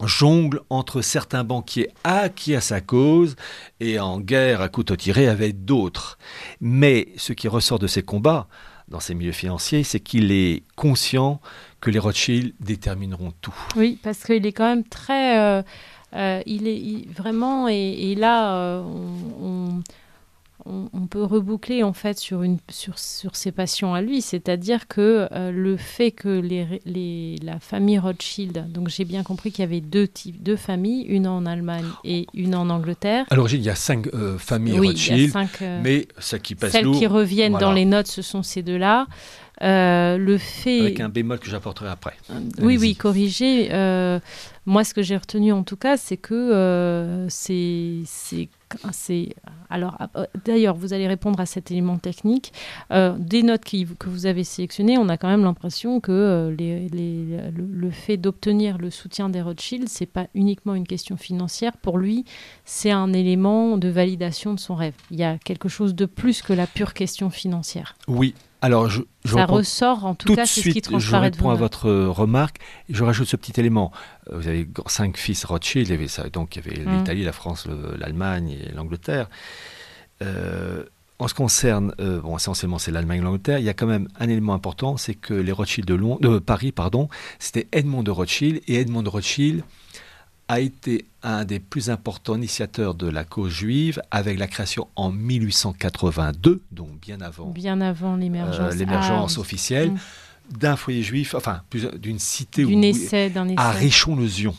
jongle entre certains banquiers acquis à sa cause et en guerre à couteau tiré avec d'autres. Mais ce qui ressort de ces combats dans ces milieux financiers, c'est qu'il est conscient que les Rothschild détermineront tout. Oui, parce qu'il est quand même très... on peut reboucler en fait sur ses passions à lui, c'est-à-dire que le fait que la famille Rothschild, donc j'ai bien compris qu'il y avait deux familles, une en Allemagne et une en Angleterre. À l'origine, il y a 5 familles Rothschild, mais ça qui passe lourd. Celles qui reviennent dans les notes, ce sont ces deux-là. Avec un bémol que j'apporterai après. Corrigé. Moi, ce que j'ai retenu en tout cas, c'est que Alors, d'ailleurs, vous allez répondre à cet élément technique. Des notes que vous avez sélectionnées, on a quand même l'impression que le fait d'obtenir le soutien des Rothschild, c'est pas uniquement une question financière. Pour lui, c'est un élément de validation de son rêve. Il y a quelque chose de plus que la pure question financière. Oui. Alors, ça ressort, en tout cas, c'est ce qui transparaît de vous. Je réponds à votre remarque. Je rajoute ce petit élément. Vous avez 5 fils Rothschild, donc il y avait l'Italie, la France, l'Allemagne et l'Angleterre. En ce qui concerne, essentiellement c'est l'Allemagne et l'Angleterre, il y a quand même un élément important, c'est que les Rothschild de Paris, c'était Edmond de Rothschild, et Edmond de Rothschild a été un des plus importants initiateurs de la cause juive avec la création en 1882, donc bien avant l'émergence officielle, d'un foyer juif, d'une cité à Richon-le-Zion,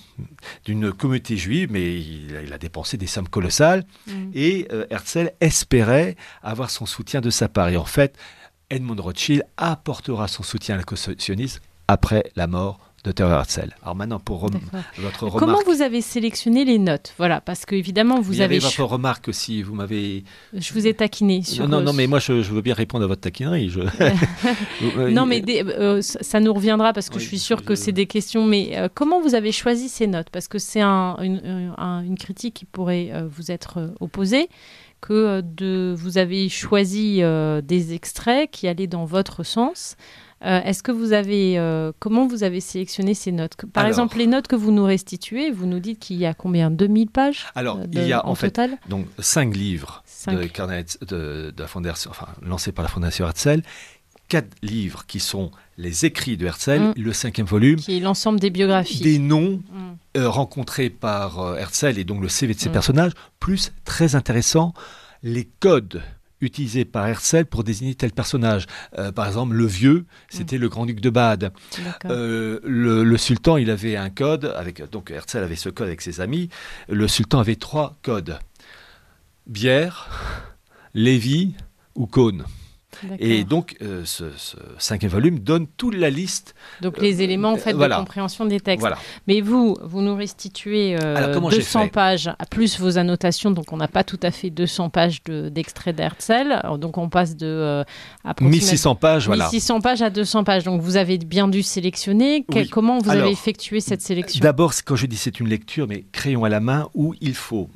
d'une communauté juive, mais il a dépensé des sommes colossales, et Herzl espérait avoir son soutien de sa part. Et en fait, Edmond Rothschild apportera son soutien à la cause sioniste après la mort de Theodor Herzl. Alors maintenant, pour votre remarque... Comment vous avez sélectionné les notes? Voilà, parce qu'évidemment, vous avez... Il y avait votre remarque aussi, vous m'avez... Je vous ai taquiné sur... Non, non, mais moi, je veux bien répondre à votre taquinerie. Non, mais ça nous reviendra, parce que oui, je suis sûre que c'est des questions, mais comment vous avez choisi ces notes? Parce que c'est une critique qui pourrait vous être opposée, que vous avez choisi des extraits qui allaient dans votre sens. Est-ce que vous avez comment vous avez sélectionné ces notes? Par exemple, les notes que vous nous restituez, vous nous dites qu'il y a combien? 2000 pages? Alors, il y a en fait total donc 5 livres de la fondation, enfin, lancés par la Fondation Herzl, 4 livres qui sont les écrits de Herzl, le 5e volume, qui est l'ensemble des biographies, des noms rencontrés par Herzl et donc le CV de ses personnages, plus très intéressant les codes utilisé par Herzl pour désigner tel personnage. Par exemple, le vieux, c'était le Grand-duc de Bade. Le sultan, il avait un code, donc Herzl avait ce code avec ses amis. Le sultan avait 3 codes. Bière, Lévi ou Cône. Et donc, ce 5e volume donne toute la liste. Donc, les éléments en fait, de compréhension des textes. Voilà. Mais vous nous restituez 200 pages, plus vos annotations. Donc, on n'a pas tout à fait 200 pages d'extraits d'Herzl. Donc, on passe de... 1600 pages, voilà. 1600 pages à 200 pages. Donc, vous avez bien dû sélectionner. Comment vous avez effectué cette sélection? D'abord, quand je dis c'est une lecture, mais crayon à la main, où il faut...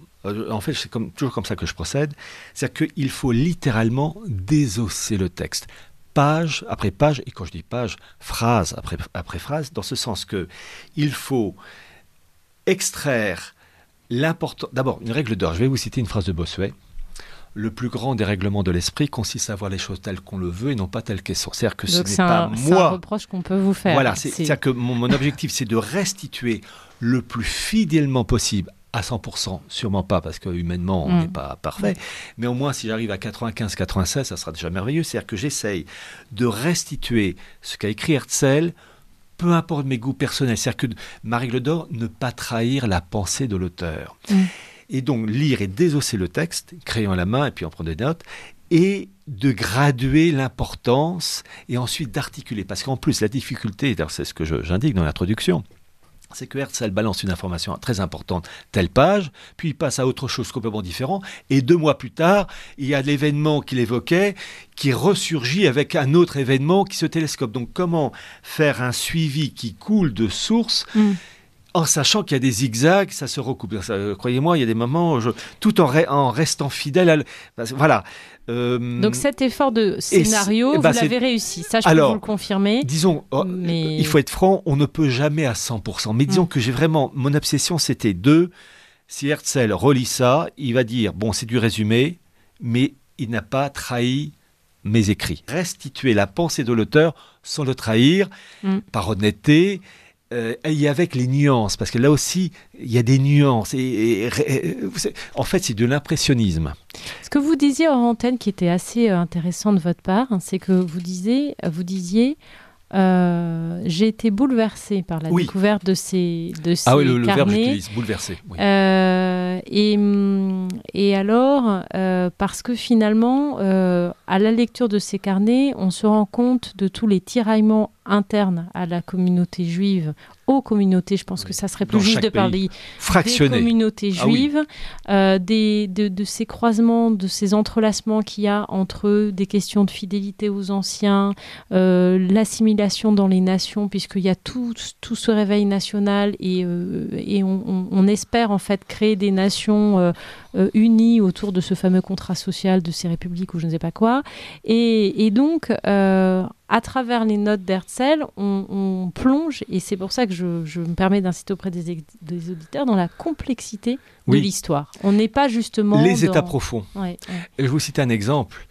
En fait, c'est toujours comme ça que je procède. C'est-à-dire qu'il faut littéralement désosser le texte, page après page, et quand je dis page, phrase après phrase, dans ce sens qu'il faut extraire l'important... D'abord, une règle d'or. Je vais vous citer une phrase de Bossuet. Le plus grand dérèglement de l'esprit consiste à voir les choses telles qu'on le veut et non pas telles qu'elles sont. C'est-à-dire que ce n'est pas moi... C'est un reproche qu'on peut vous faire. Voilà, c'est-à-dire que mon objectif, c'est de restituer le plus fidèlement possible à 100%, sûrement pas, parce que humainement, on n'est pas parfait. Mais au moins, si j'arrive à 95-96, ça sera déjà merveilleux. C'est-à-dire que j'essaye de restituer ce qu'a écrit Herzl, peu importe mes goûts personnels. C'est-à-dire que ma règle d'or, ne pas trahir la pensée de l'auteur. Et donc, lire et désosser le texte, crayon à la main, et puis en prendre des notes, et de graduer l'importance, et ensuite d'articuler. Parce qu'en plus, la difficulté, c'est ce que j'indique dans l'introduction, c'est que Herzl balance une information très importante, telle page, puis il passe à autre chose complètement différent, et 2 mois plus tard, il y a l'événement qu'il évoquait qui ressurgit avec un autre événement qui se télescope. Donc comment faire un suivi qui coule de source en sachant qu'il y a des zigzags, ça se recoupe. Croyez-moi, il y a des moments où tout en restant fidèle à... Voilà. Donc cet effort de scénario, vous l'avez réussi. Ça, je peux vous le confirmer. Disons, il faut être franc, on ne peut jamais à 100%. Mais disons que j'ai vraiment... Mon obsession, c'était si Herzl relit ça, il va dire, bon, c'est du résumé, mais il n'a pas trahi mes écrits. Restituer la pensée de l'auteur sans le trahir, par honnêteté, et avec les nuances, parce que là aussi, il y a des nuances. En fait, c'est de l'impressionnisme. Ce que vous disiez en antenne, qui était assez intéressant de votre part, c'est que vous disiez j'ai été bouleversé par la découverte de ces carnets. Ah oui, le verbe j'utilise, bouleversé. Oui. Et alors, parce que finalement, à la lecture de ces carnets, on se rend compte de tous les tiraillements interne à la communauté juive, aux communautés, je pense que ça serait plus juste de parler des communautés juives, de ces croisements, de ces entrelacements qu'il y a entre des questions de fidélité aux anciens, l'assimilation dans les nations, puisqu'il y a tout ce réveil national et on espère en fait créer des nations unies autour de ce fameux contrat social, de ces républiques ou je ne sais pas quoi. Et donc, à travers les notes d'Herzl, on plonge, et c'est pour ça que je me permets d'inciter auprès des auditeurs, dans la complexité de l'histoire. On n'est pas justement... états profonds. Je vais vous citer un exemple.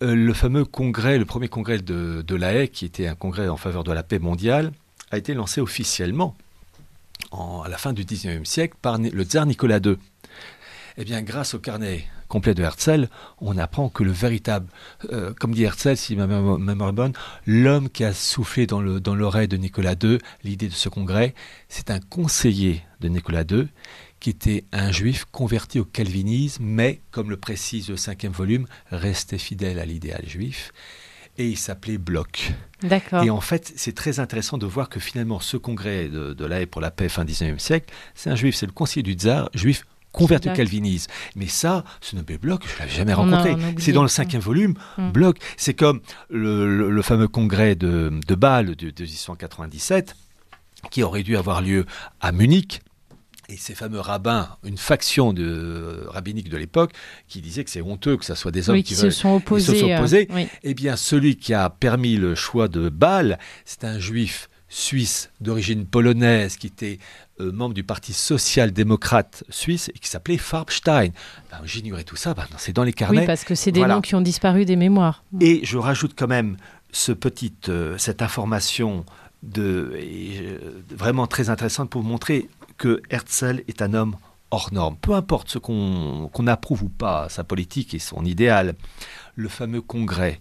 Le fameux congrès, le premier congrès de La Haye, qui était un congrès en faveur de la paix mondiale, a été lancé officiellement à la fin du XIXe siècle par le tsar Nicolas II. Eh bien, grâce au carnet complet de Herzl, on apprend que le véritable, comme dit Herzl, si ma mémoire est bonne, l'homme qui a soufflé dans l'oreille de Nicolas II l'idée de ce congrès, c'est un conseiller de Nicolas II qui était un juif converti au calvinisme, mais, comme le précise le 5e volume, restait fidèle à l'idéal juif. et il s'appelait Bloch. D'accord. Et en fait, c'est très intéressant de voir que finalement, ce congrès de la haie pour la paix fin 19e siècle, c'est un juif, c'est le conseiller du tsar, juif converti au calvinisme. Mais ça, ce nommé Bloch, je ne l'avais jamais rencontré. C'est dans le 5e volume, Bloch. C'est comme le fameux congrès de Bâle de 1897, qui aurait dû avoir lieu à Munich. Et ces fameux rabbins, une faction rabbinique de l'époque, qui disait que c'est honteux que ça soit des hommes qui se sont opposés. Eh bien, celui qui a permis le choix de Bâle, c'est un juif suisse d'origine polonaise qui était membre du parti social-démocrate suisse et qui s'appelait Farbstein. Ben, j'ignorais tout ça, c'est dans les carnets. Oui, parce que c'est des noms qui ont disparu des mémoires. Et je rajoute quand même cette information vraiment très intéressante pour vous montrer que Herzl est un homme hors norme. Peu importe ce qu'on approuve ou pas, sa politique et son idéal. Le fameux congrès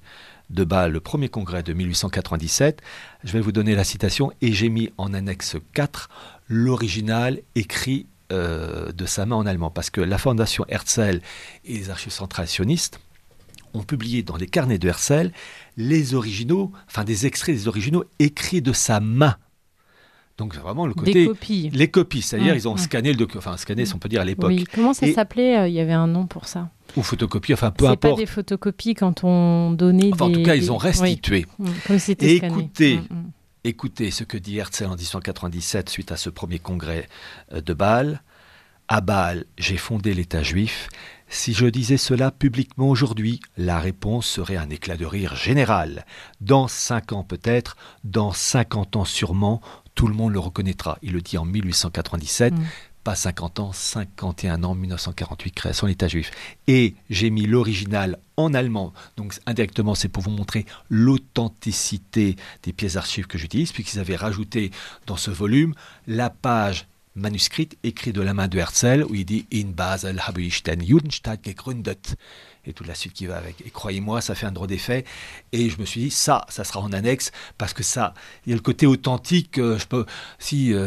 de Bâle, le premier congrès de 1897, je vais vous donner la citation et j'ai mis en annexe 4 l'original écrit de sa main en allemand. Parce que la fondation Herzl et les archives centrales sionistes ont publié dans les carnets de Herzl les originaux, enfin des extraits des originaux écrits de sa main. Donc vraiment le côté... Des copies. Les copies, c'est-à-dire ils ont scanné, si on peut dire à l'époque. Oui. Comment ça s'appelait ? Il y avait un nom pour ça. Ou photocopie, peu importe. C'est pas des photocopies quand on donnait des... En tout cas, ils ont restitué. Oui. Comme c'était scanné. Écoutez ce que dit Herzl en 1897 suite à ce premier congrès de Bâle. À Bâle, j'ai fondé l'État juif. Si je disais cela publiquement aujourd'hui, la réponse serait un éclat de rire général. Dans 5 ans peut-être, dans 50 ans sûrement, tout le monde le reconnaîtra. Il le dit en 1897, pas 50 ans, 51 ans, 1948, création de l'État juif. Et j'ai mis l'original en allemand. Donc indirectement, c'est pour vous montrer l'authenticité des pièces d'archives que j'utilise, puisqu'ils avaient rajouté dans ce volume la page manuscrite écrite de la main de Herzl, où il dit « In Basel habe ich den Judenstaat gegründet ». Et toute la suite qui va avec. Et croyez-moi, ça fait un drôle d'effet. Et je me suis dit, ça sera en annexe, parce que ça, il y a le côté authentique.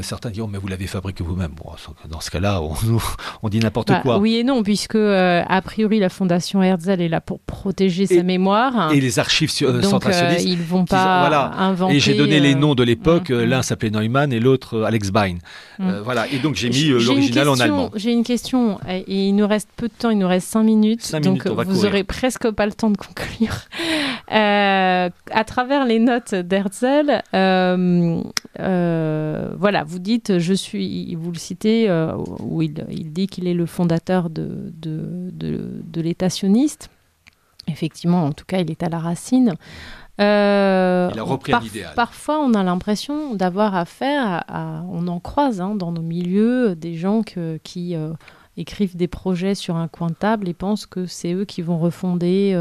Certains diront, mais vous l'avez fabriqué vous-même. Bon, dans ce cas-là, on dit n'importe quoi. Oui et non, puisque a priori, la Fondation Herzl est là pour protéger sa mémoire. Et les archives centrationnistes. Ils ne vont pas inventer. Et j'ai donné les noms de l'époque. L'un s'appelait Neumann et l'autre Alex Bein. Voilà. Et donc, j'ai mis l'original en allemand. J'ai une question. Et il nous reste peu de temps. Il nous reste 5 minutes. Vous n'aurez presque pas le temps de conclure. À travers les notes d'Herzl, vous dites, vous le citez, où il dit qu'il est le fondateur de l'État sioniste. Effectivement, en tout cas, il est à la racine. Il a repris un idéal. Parfois, on a l'impression d'avoir affaire on en croise dans nos milieux des gens qui écrivent des projets sur un coin de table et pensent que c'est eux qui vont refonder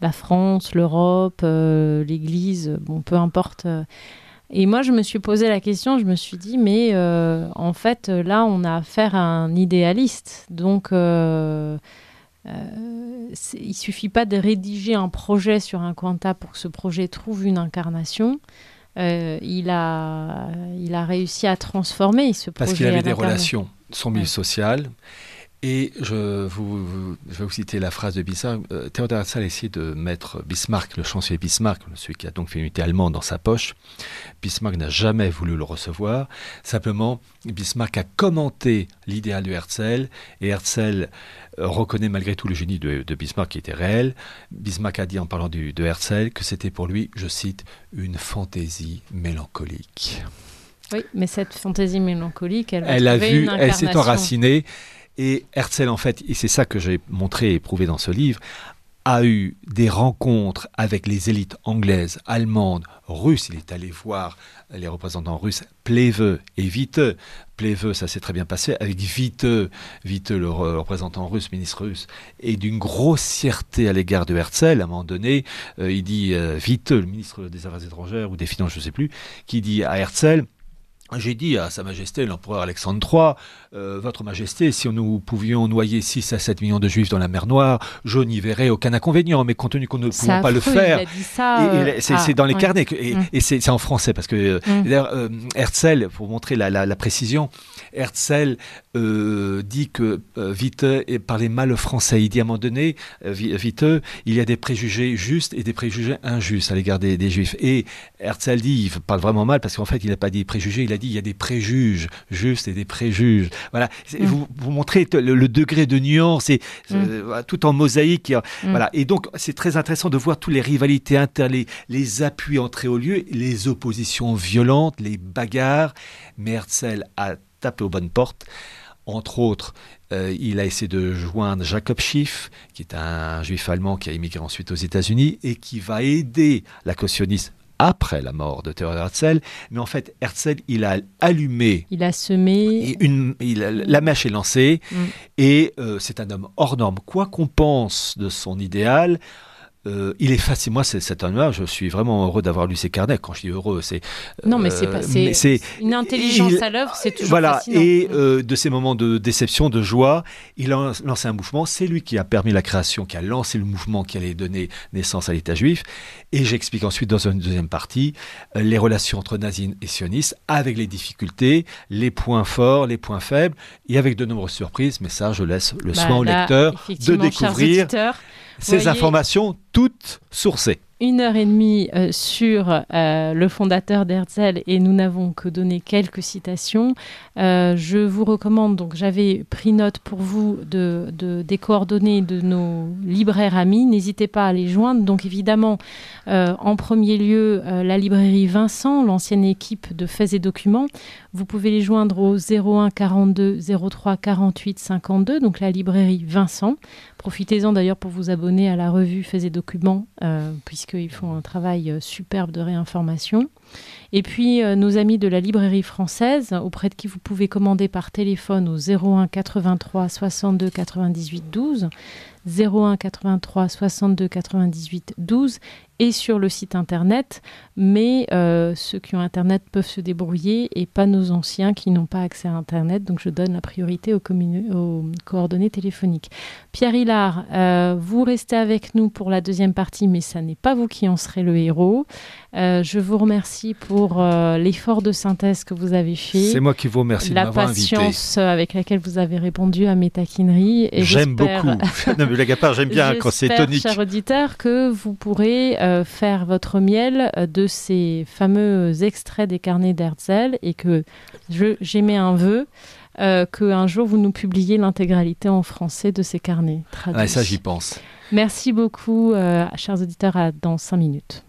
la France, l'Europe, l'Église, peu importe. Et moi, je me suis posé la question, je me suis dit, mais en fait, là, on a affaire à un idéaliste. Donc, il ne suffit pas de rédiger un projet sur un coin de table pour que ce projet trouve une incarnation. Il a réussi à transformer ce projet. Parce qu'il avait des relations, son milieu social. Et je vais vous citer la phrase de Bismarck. Theodor Herzl essaie de mettre Bismarck, le chancelier Bismarck, celui qui a donc fait l'unité allemande, dans sa poche. Bismarck n'a jamais voulu le recevoir. Simplement, Bismarck a commenté l'idéal de Herzl. Et Herzl reconnaît malgré tout le génie de Bismarck qui était réel. Bismarck a dit en parlant de Herzl que c'était pour lui, je cite, une fantaisie mélancolique. Oui, mais cette fantaisie mélancolique, elle s'est enracinée. Et Herzl, en fait, et c'est ça que j'ai montré et prouvé dans ce livre, a eu des rencontres avec les élites anglaises, allemandes, russes. Il est allé voir les représentants russes, Pleveux et Viteux. Pleveux, ça s'est très bien passé, avec Viteux, le représentant russe, ministre russe, et d'une grossièreté à l'égard de Herzl. À un moment donné, il dit Viteux, le ministre des Affaires étrangères ou des Finances, je ne sais plus, qui dit à Herzl, J'ai dit à Sa Majesté, l'empereur Alexandre III, Votre Majesté, si nous pouvions noyer 6 à 7 millions de Juifs dans la mer Noire, je n'y verrais aucun inconvénient, mais compte tenu qu'on ne pouvons pas le faire, c'est dans les carnets, et c'est en français, parce que Herzl, pour montrer la précision, Herzl dit que Viteux parlait mal le français. Il dit à un moment donné, Viteux, il y a des préjugés justes et des préjugés injustes à l'égard des Juifs. Et Herzl dit, il parle vraiment mal, parce qu'en fait, il n'a pas dit préjugés, il a dit il y a des préjuges justes et des préjuges. Voilà, vous montrez le degré de nuance et tout en mosaïque. Voilà, et donc c'est très intéressant de voir toutes les rivalités internes, les appuis entrés au lieu, les oppositions violentes, les bagarres. Mais Herzl a tapé aux bonnes portes. Entre autres, il a essayé de joindre Jacob Schiff, qui est un juif allemand qui a immigré ensuite aux États-Unis et qui va aider la cautionniste après la mort de Theodor Herzl, mais en fait Herzl, il a allumé, il a semé, la mèche est lancée, et c'est un homme hors norme. Quoi qu'on pense de son idéal, il est facile. Moi, cet homme-là, je suis vraiment heureux d'avoir lu ses carnets. Quand je dis heureux, c'est non, mais c'est une intelligence à l'œuvre, c'est toujours fascinant. Et de ces moments de déception, de joie, il a lancé un mouvement. C'est lui qui a permis la création, qui a lancé le mouvement qui allait donner naissance à l'État juif. Et j'explique ensuite dans une deuxième partie les relations entre nazis et sionistes, avec les difficultés, les points forts, les points faibles, et avec de nombreuses surprises. Mais ça, je laisse le soin au lecteur de découvrir ces informations toutes sourcées. 1h30 sur le fondateur d'Herzl, et nous n'avons que donné quelques citations. Je vous recommande, donc j'avais pris note pour vous des coordonnées de nos libraires amis. N'hésitez pas à les joindre. Donc évidemment, en premier lieu, la librairie Vincent, l'ancienne équipe de Faits et Documents. Vous pouvez les joindre au 01 42 03 48 52, donc la librairie Vincent. Profitez-en d'ailleurs pour vous abonner à la revue Faits et Documents, puisqu'ils font un travail superbe de réinformation. Et puis, nos amis de la librairie française, auprès de qui vous pouvez commander par téléphone au 01 83 62 98 12, 01 83 62 98 12, et sur le site internet. Mais ceux qui ont internet peuvent se débrouiller, et pas nos anciens qui n'ont pas accès à internet. Donc je donne la priorité aux coordonnées téléphoniques. Pierre Hillard, vous restez avec nous pour la deuxième partie, mais ça n'est pas vous qui en serez le héros. Je vous remercie pour l'effort de synthèse que vous avez fait. C'est moi qui vous remercie de m'avoir invité. La patience avec laquelle vous avez répondu à mes taquineries. J'aime beaucoup. Non, mais la part, j'aime bien quand c'est tonique. J'espère, cher auditeur, que vous pourrez faire votre miel de ces fameux extraits des carnets d'Herzl, et que j'émets un vœu. Qu'un jour vous nous publiez l'intégralité en français de ces carnets traduits. Ah, ça, j'y pense. Merci beaucoup, chers auditeurs, dans 5 minutes.